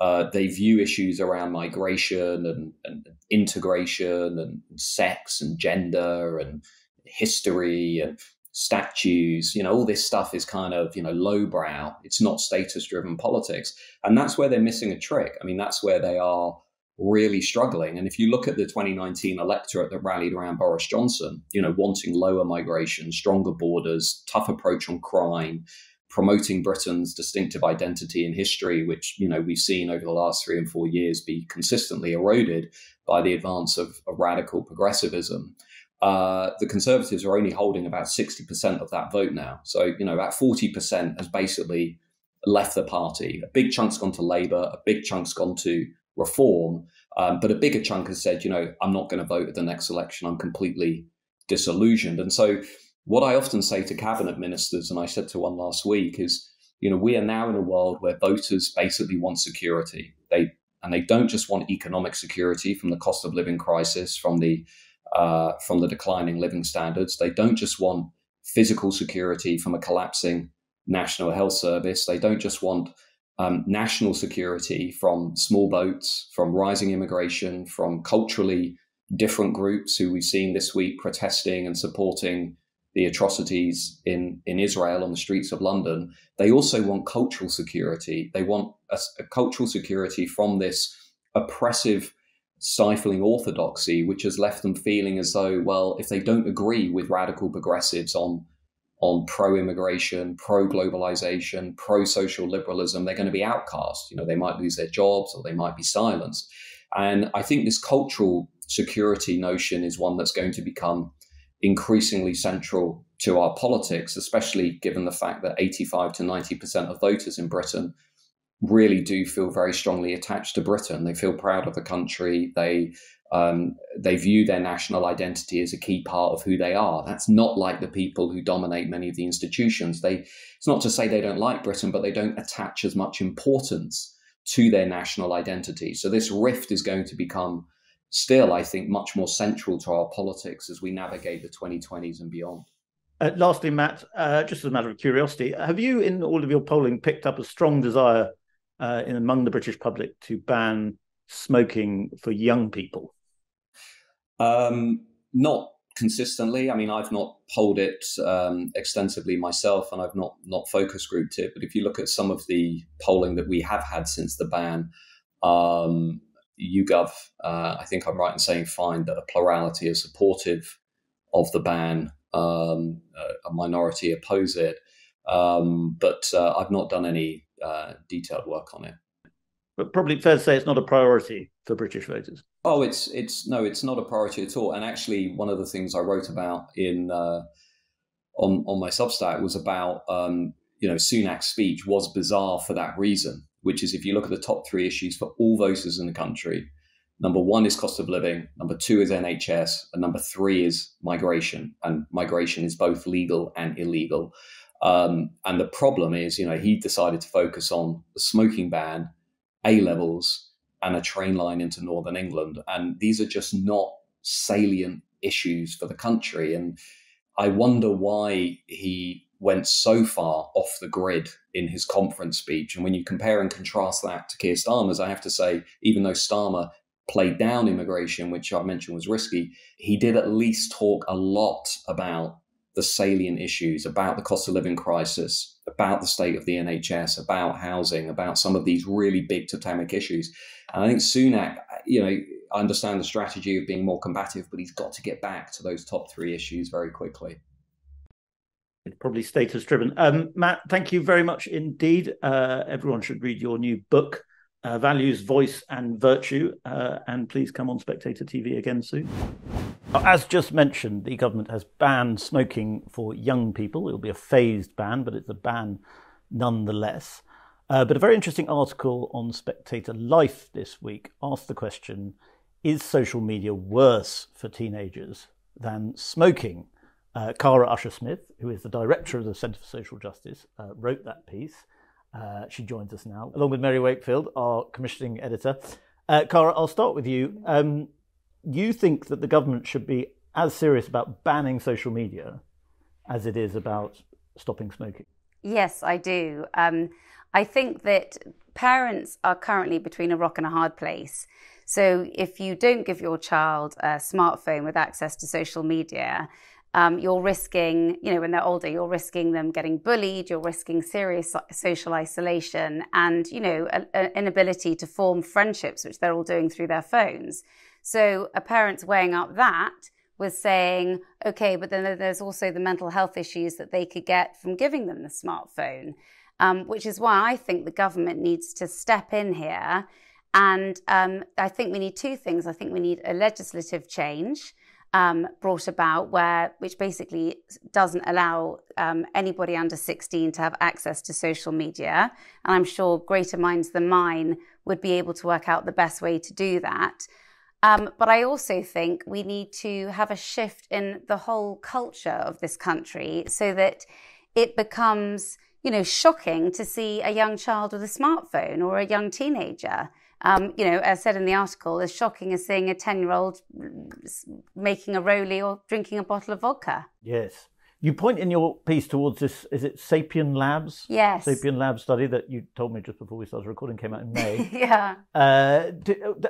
Uh, they view issues around migration and, and integration and sex and gender and history and statues, you know, all this stuff is kind of, you know, lowbrow. It's not status-driven politics. And that's where they're missing a trick. I mean, that's where they are really struggling. And if you look at the twenty nineteen electorate that rallied around Boris Johnson, you know, wanting lower migration, stronger borders, tough approach on crime, promoting Britain's distinctive identity and history, which, you know, we've seen over the last three and four years be consistently eroded by the advance of, of radical progressivism. Uh, the Conservatives are only holding about sixty percent of that vote now. So, you know, about forty percent has basically left the party. A big chunk's gone to Labour, a big chunk's gone to Reform, um, but a bigger chunk has said, you know, I'm not going to vote at the next election. I'm completely disillusioned. And so what I often say to cabinet ministers, and I said to one last week, is, you know, we are now in a world where voters basically want security. They and they don't just want economic security from the cost of living crisis, from the Uh, from the declining living standards. They don't just want physical security from a collapsing national health service. They don't just want um, national security from small boats, from rising immigration, from culturally different groups who we've seen this week protesting and supporting the atrocities in, in Israel on the streets of London, they also want cultural security. They want a, a cultural security from this oppressive, stifling orthodoxy, which has left them feeling as though, well, if they don't agree with radical progressives on, on pro-immigration, pro-globalization, pro-social liberalism, they're going to be outcast. You know, they might lose their jobs or they might be silenced. And I think this cultural security notion is one that's going to become increasingly central to our politics, especially given the fact that eighty-five to ninety percent of voters in Britain really do feel very strongly attached to Britain. They feel proud of the country. They um, they view their national identity as a key part of who they are. That's not like the people who dominate many of the institutions. They, it's not to say they don't like Britain, but they don't attach as much importance to their national identity. So this rift is going to become still, I think, much more central to our politics as we navigate the twenty twenties and beyond. Uh, lastly, Matt, uh, just as a matter of curiosity, have you, in all of your polling, picked up a strong desire uh, in among the British public to ban smoking for young people? Um, not consistently. I mean, I've not polled it um, extensively myself, and I've not not focus grouped it. But if you look at some of the polling that we have had since the ban, um, YouGov, uh, I think I'm right in saying, find that a plurality is supportive of the ban, um, a minority oppose it, um, but uh, I've not done any uh, detailed work on it. But probably fair to say it's not a priority for British voters. Oh, it's it's no, it's not a priority at all. And actually, one of the things I wrote about in uh, on on my Substack was about um, you know Sunak's speech was bizarre for that reason, which is if you look at the top three issues for all voters in the country, number one is cost of living, number two is N H S, and number three is migration. And migration is both legal and illegal. Um, and the problem is, you know, he decided to focus on the smoking ban, A levels, and a train line into Northern England. And these are just not salient issues for the country. And I wonder why he went so far off the grid in his conference speech. And when you compare and contrast that to Keir Starmer's, I have to say, even though Starmer played down immigration, which I've mentioned was risky, he did at least talk a lot about the salient issues, about the cost of living crisis, about the state of the N H S, about housing, about some of these really big totemic issues. And I think Sunak, you know, I understand the strategy of being more combative, but he's got to get back to those top three issues very quickly. It's probably status driven. Um, Matt, thank you very much indeed. Uh, everyone should read your new book, uh, Values, Voice and Virtue. Uh, and please come on Spectator T V again soon. As just mentioned, the government has banned smoking for young people. It'll be a phased ban, but it's a ban nonetheless. Uh, but a very interesting article on Spectator Life this week asked the question, is social media worse for teenagers than smoking? Uh, Cara Usher-Smith, who is the director of the Centre for Social Justice, uh, wrote that piece. Uh, she joins us now, along with Mary Wakefield, our commissioning editor. Uh, Cara, I'll start with you. Um, you think that the government should be as serious about banning social media as it is about stopping smoking? Yes, I do. Um, I think that parents are currently between a rock and a hard place. So if you don't give your child a smartphone with access to social media, Um, you're risking, you know, when they're older, you're risking them getting bullied, you're risking serious social isolation and, you know, an inability to form friendships, which they're all doing through their phones. So a parent's weighing up that with saying, okay, but then there's also the mental health issues that they could get from giving them the smartphone, um, which is why I think the government needs to step in here. And um, I think we need two things. I think we need a legislative change Um, brought about where, which basically doesn't allow um, anybody under sixteen to have access to social media. And I'm sure greater minds than mine would be able to work out the best way to do that. Um, but I also think we need to have a shift in the whole culture of this country so that it becomes, you know, shocking to see a young child with a smartphone or a young teenager. Um, you know, as said in the article, as shocking as seeing a ten-year-old making a rollie or drinking a bottle of vodka. Yes. You point in your piece towards this, is it Sapien Labs? Yes. Sapien Labs study that you told me just before we started recording came out in May. Yeah. Uh,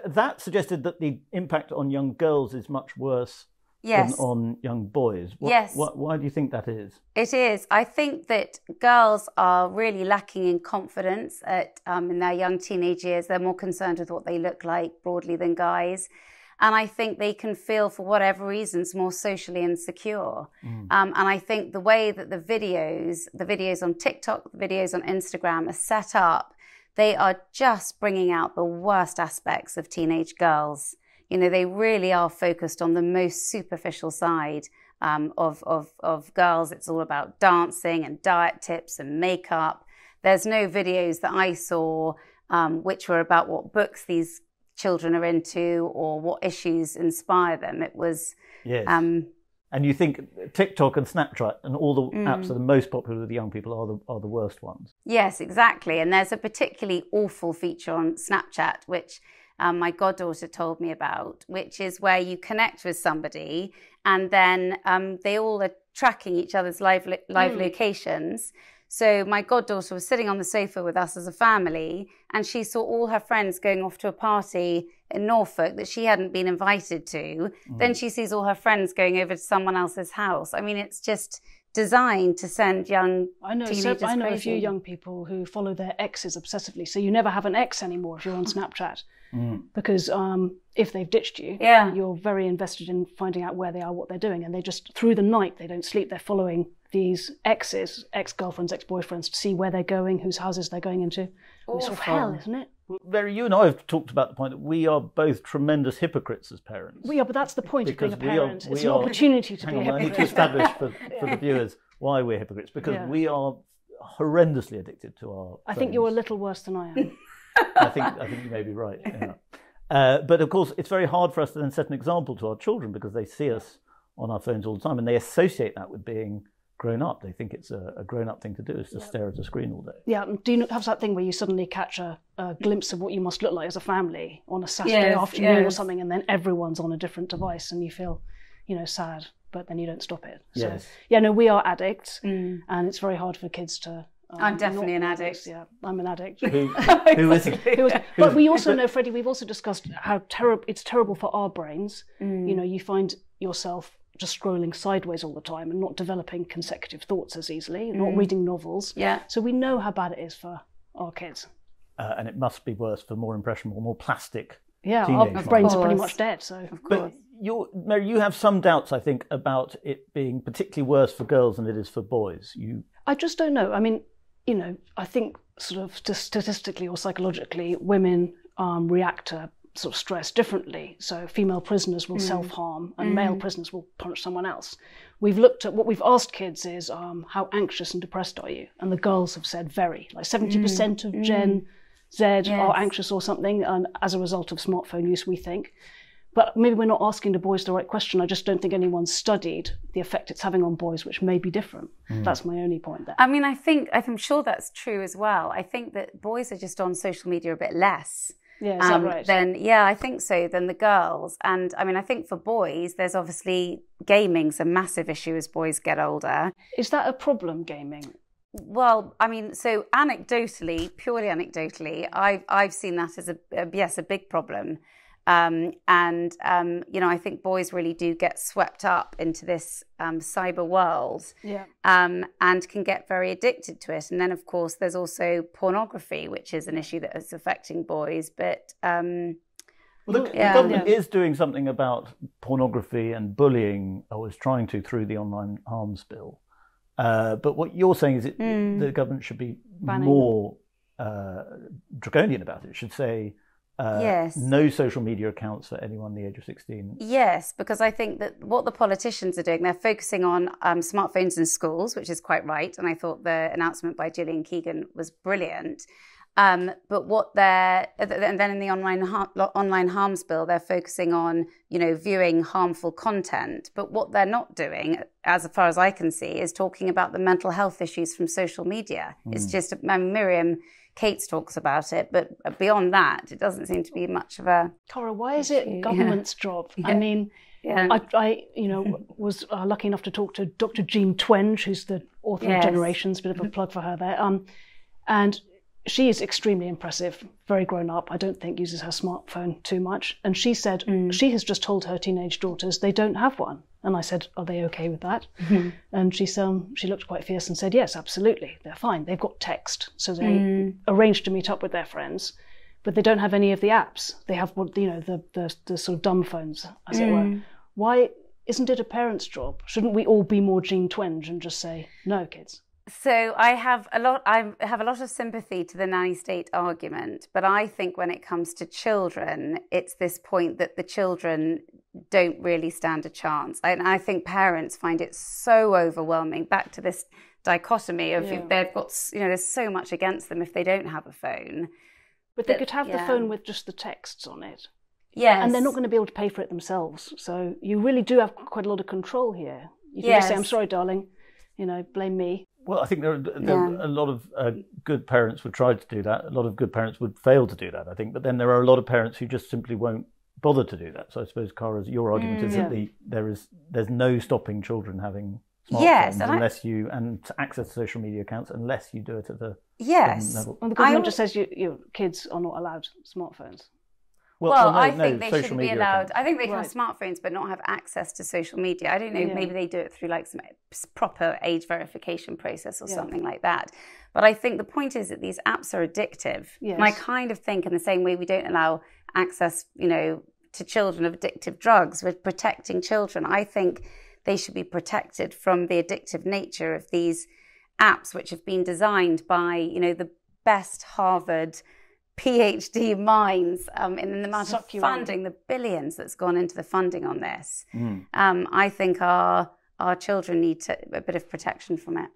that suggested that the impact on young girls is much worse yes. than on young boys. What, yes. What, why do you think that is? It is. I think that girls are really lacking in confidence at um, in their young teenage years. They're more concerned with what they look like broadly than guys. And I think they can feel, for whatever reasons, more socially insecure. Mm. Um, and I think the way that the videos, the videos on TikTok, the videos on Instagram are set up, they are just bringing out the worst aspects of teenage girls. You know, they really are focused on the most superficial side um, of, of, of girls. It's all about dancing and diet tips and makeup. There's no videos that I saw um, which were about what books these children are into or what issues inspire them. It was yes. um and you think TikTok and Snapchat and all the mm. apps that are most popular with young people are the are the worst ones. Yes, exactly. And there's a particularly awful feature on Snapchat which um, my goddaughter told me about, which is where you connect with somebody and then um they all are tracking each other's live lo- live mm. locations. So my goddaughter was sitting on the sofa with us as a family, and she saw all her friends going off to a party in Norfolk that she hadn't been invited to. Mm. Then she sees all her friends going over to someone else's house. I mean, it's just designed to send young I know, teenagers so, I know crazy. A few young people who follow their exes obsessively. So you never have an ex anymore if you're on Snapchat. Mm. Because um, if they've ditched you, yeah. you're very invested in finding out where they are, what they're doing. And they just, through the night, they don't sleep. They're following these exes, ex-girlfriends, ex-boyfriends, to see where they're going, whose houses they're going into. Awful. It's all hell, isn't it? Mary, you and I have talked about the point that we are both tremendous hypocrites as parents. We are, but that's the point because of being a parent. We are, it's we an are, opportunity to be on, a hypocrite. I need to establish for, yeah. for the viewers why we're hypocrites, because yeah. we are horrendously addicted to our I phones. think you're a little worse than I am. I think I think you may be right. Yeah. Uh, but of course, it's very hard for us to then set an example to our children because they see us on our phones all the time and they associate that with being grown up. They think it's a, a grown up thing to do is to yeah. stare at a screen all day. Yeah, do you have that thing where you suddenly catch a, a glimpse of what you must look like as a family on a Saturday yes, afternoon yes. or something, and then everyone's on a different device and you feel, you know, sad, but then you don't stop it. So, yes. yeah, no, we are addicts mm. and it's very hard for kids to... Um, I'm definitely not, an addict. Yeah, I'm an addict. Who, who is it? But we also know, Freddie, we've also discussed how terrible it's terrible for our brains. Mm. You know, you find yourself just scrolling sideways all the time and not developing consecutive thoughts as easily, mm. not reading novels. Yeah. So we know how bad it is for our kids. Uh, and it must be worse for more impressionable, more plastic. Yeah, our brains are pretty much dead. So of course. But you're, Mary, you have some doubts, I think, about it being particularly worse for girls than it is for boys. You. I just don't know. I mean, you know, I think sort of statistically or psychologically, women um, react to sort of stress differently. So female prisoners will mm. self-harm and mm. male prisoners will punch someone else. We've looked at, what we've asked kids is, um, how anxious and depressed are you? And the girls have said very. Like seventy percent mm. of mm. Gen Z yes. are anxious or something, and as a result of smartphone use, we think. But maybe we're not asking the boys the right question. I just don't think anyone's studied the effect it's having on boys, which may be different. Mm. That's my only point there. I mean, I think, I'm sure that's true as well. I think that boys are just on social media a bit less. Yeah, is um, that right? Then, yeah, I think so, than the girls. And I mean, I think for boys, there's obviously, gaming's a massive issue as boys get older. Is that a problem, gaming? Well, I mean, so anecdotally, purely anecdotally, I've, I've seen that as, a, a yes, a big problem. Um, and, um, you know, I think boys really do get swept up into this um, cyber world yeah. um, and can get very addicted to it. And then, of course, there's also pornography, which is an issue that is affecting boys. But um, well, the, yeah. the government yeah. is doing something about pornography and bullying, or is trying to, through the Online Arms Bill. Uh, but what you're saying is that mm. the government should be Banning. more uh, draconian about it. It should say... Uh, yes. No social media accounts for anyone the age of sixteen. Yes, because I think that what the politicians are doing, they're focusing on um, smartphones in schools, which is quite right. And I thought the announcement by Gillian Keegan was brilliant. Um, but what they're, and then in the online online harms bill, they're focusing on, you know, viewing harmful content. But what they're not doing, as far as I can see, is talking about the mental health issues from social media. Mm. It's just, I mean, Miriam Cates talks about it, but beyond that, it doesn't seem to be much of a... Cara, why is it government's yeah. job? Yeah. I mean, Yeah. I, I, you know, was uh, lucky enough to talk to Doctor Jean Twenge, who's the author yes. of Generations, bit of a plug for her there. Um, and she is extremely impressive, very grown up, I don't think uses her smartphone too much. And she said mm. she has just told her teenage daughters they don't have one. And I said, are they okay with that? Mm-hmm. And she, um, she looked quite fierce and said, yes, absolutely, they're fine. They've got text. So they mm. arranged to meet up with their friends, but they don't have any of the apps. They have, you know, the, the, the sort of dumb phones, as mm. it were. Why isn't it a parent's job? Shouldn't we all be more Jean Twenge and just say, no, kids? So I have a lot, I have a lot of sympathy to the nanny state argument, but I think when it comes to children, it's this point that the children don't really stand a chance. And I think parents find it so overwhelming, back to this dichotomy of yeah. they've got, you know, there's so much against them if they don't have a phone. But that, they could have yeah. the phone with just the texts on it. Yes. And they're not going to be able to pay for it themselves. So you really do have quite a lot of control here. You can yes. just say, I'm sorry, darling, you know, blame me. Well, I think there are, there are yeah. a lot of uh, good parents would try to do that. A lot of good parents would fail to do that, I think. But then there are a lot of parents who just simply won't bother to do that. So I suppose, Cara, your argument mm, is yeah. that the, there is there's no stopping children having smartphones yes, unless I... you and access to social media accounts unless you do it at the yes. level. Well, the government I... just says you, your kids are not allowed smartphones. Well, well no, I think no, they shouldn't be allowed. Accounts. I think they can right. have smartphones but not have access to social media. I don't know, yeah. maybe they do it through like some proper age verification process or yeah. something like that. But I think the point is that these apps are addictive. Yes. And I kind of think in the same way we don't allow access, you know, to children of addictive drugs, we're protecting children. I think they should be protected from the addictive nature of these apps, which have been designed by, you know, the best Harvard PhD minds um, in the amount Suck of funding, the billions that's gone into the funding on this. Mm. Um, I think our our children need to, a bit of protection from it.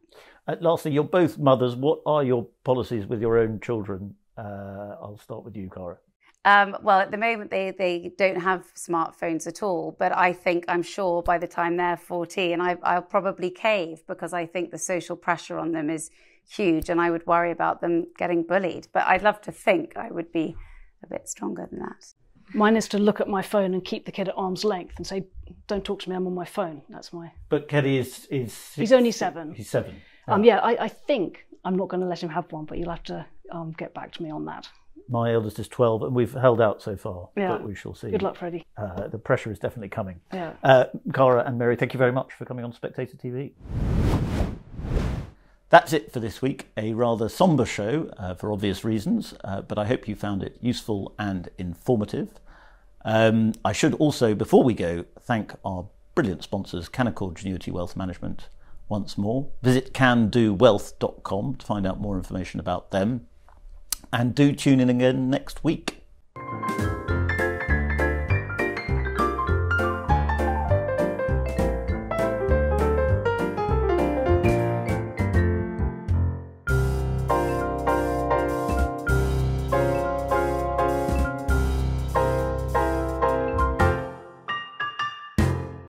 Uh, lastly, you're both mothers. What are your policies with your own children? Uh, I'll start with you, Cara. Um, well, at the moment, they, they don't have smartphones at all. But I think, I'm sure, by the time they're fourteen, I, I'll probably cave because I think the social pressure on them is huge and I would worry about them getting bullied. But I'd love to think I would be a bit stronger than that. Mine is to look at my phone and keep the kid at arm's length and say, don't talk to me, I'm on my phone. That's my... But Kelly is... is six, he's only seven. He's seven. Oh. Um, yeah, I, I think I'm not going to let him have one, but you'll have to um, get back to me on that. My eldest is twelve and we've held out so far, yeah. but we shall see. Good luck, Freddie. Uh, the pressure is definitely coming. Yeah. Uh, Cara and Mary, thank you very much for coming on Spectator T V. That's it for this week, a rather sombre show uh, for obvious reasons, uh, but I hope you found it useful and informative. Um, I should also, before we go, thank our brilliant sponsors, Canaccord Genuity Wealth Management, once more. Visit can do wealth dot com to find out more information about them. And do tune in again next week.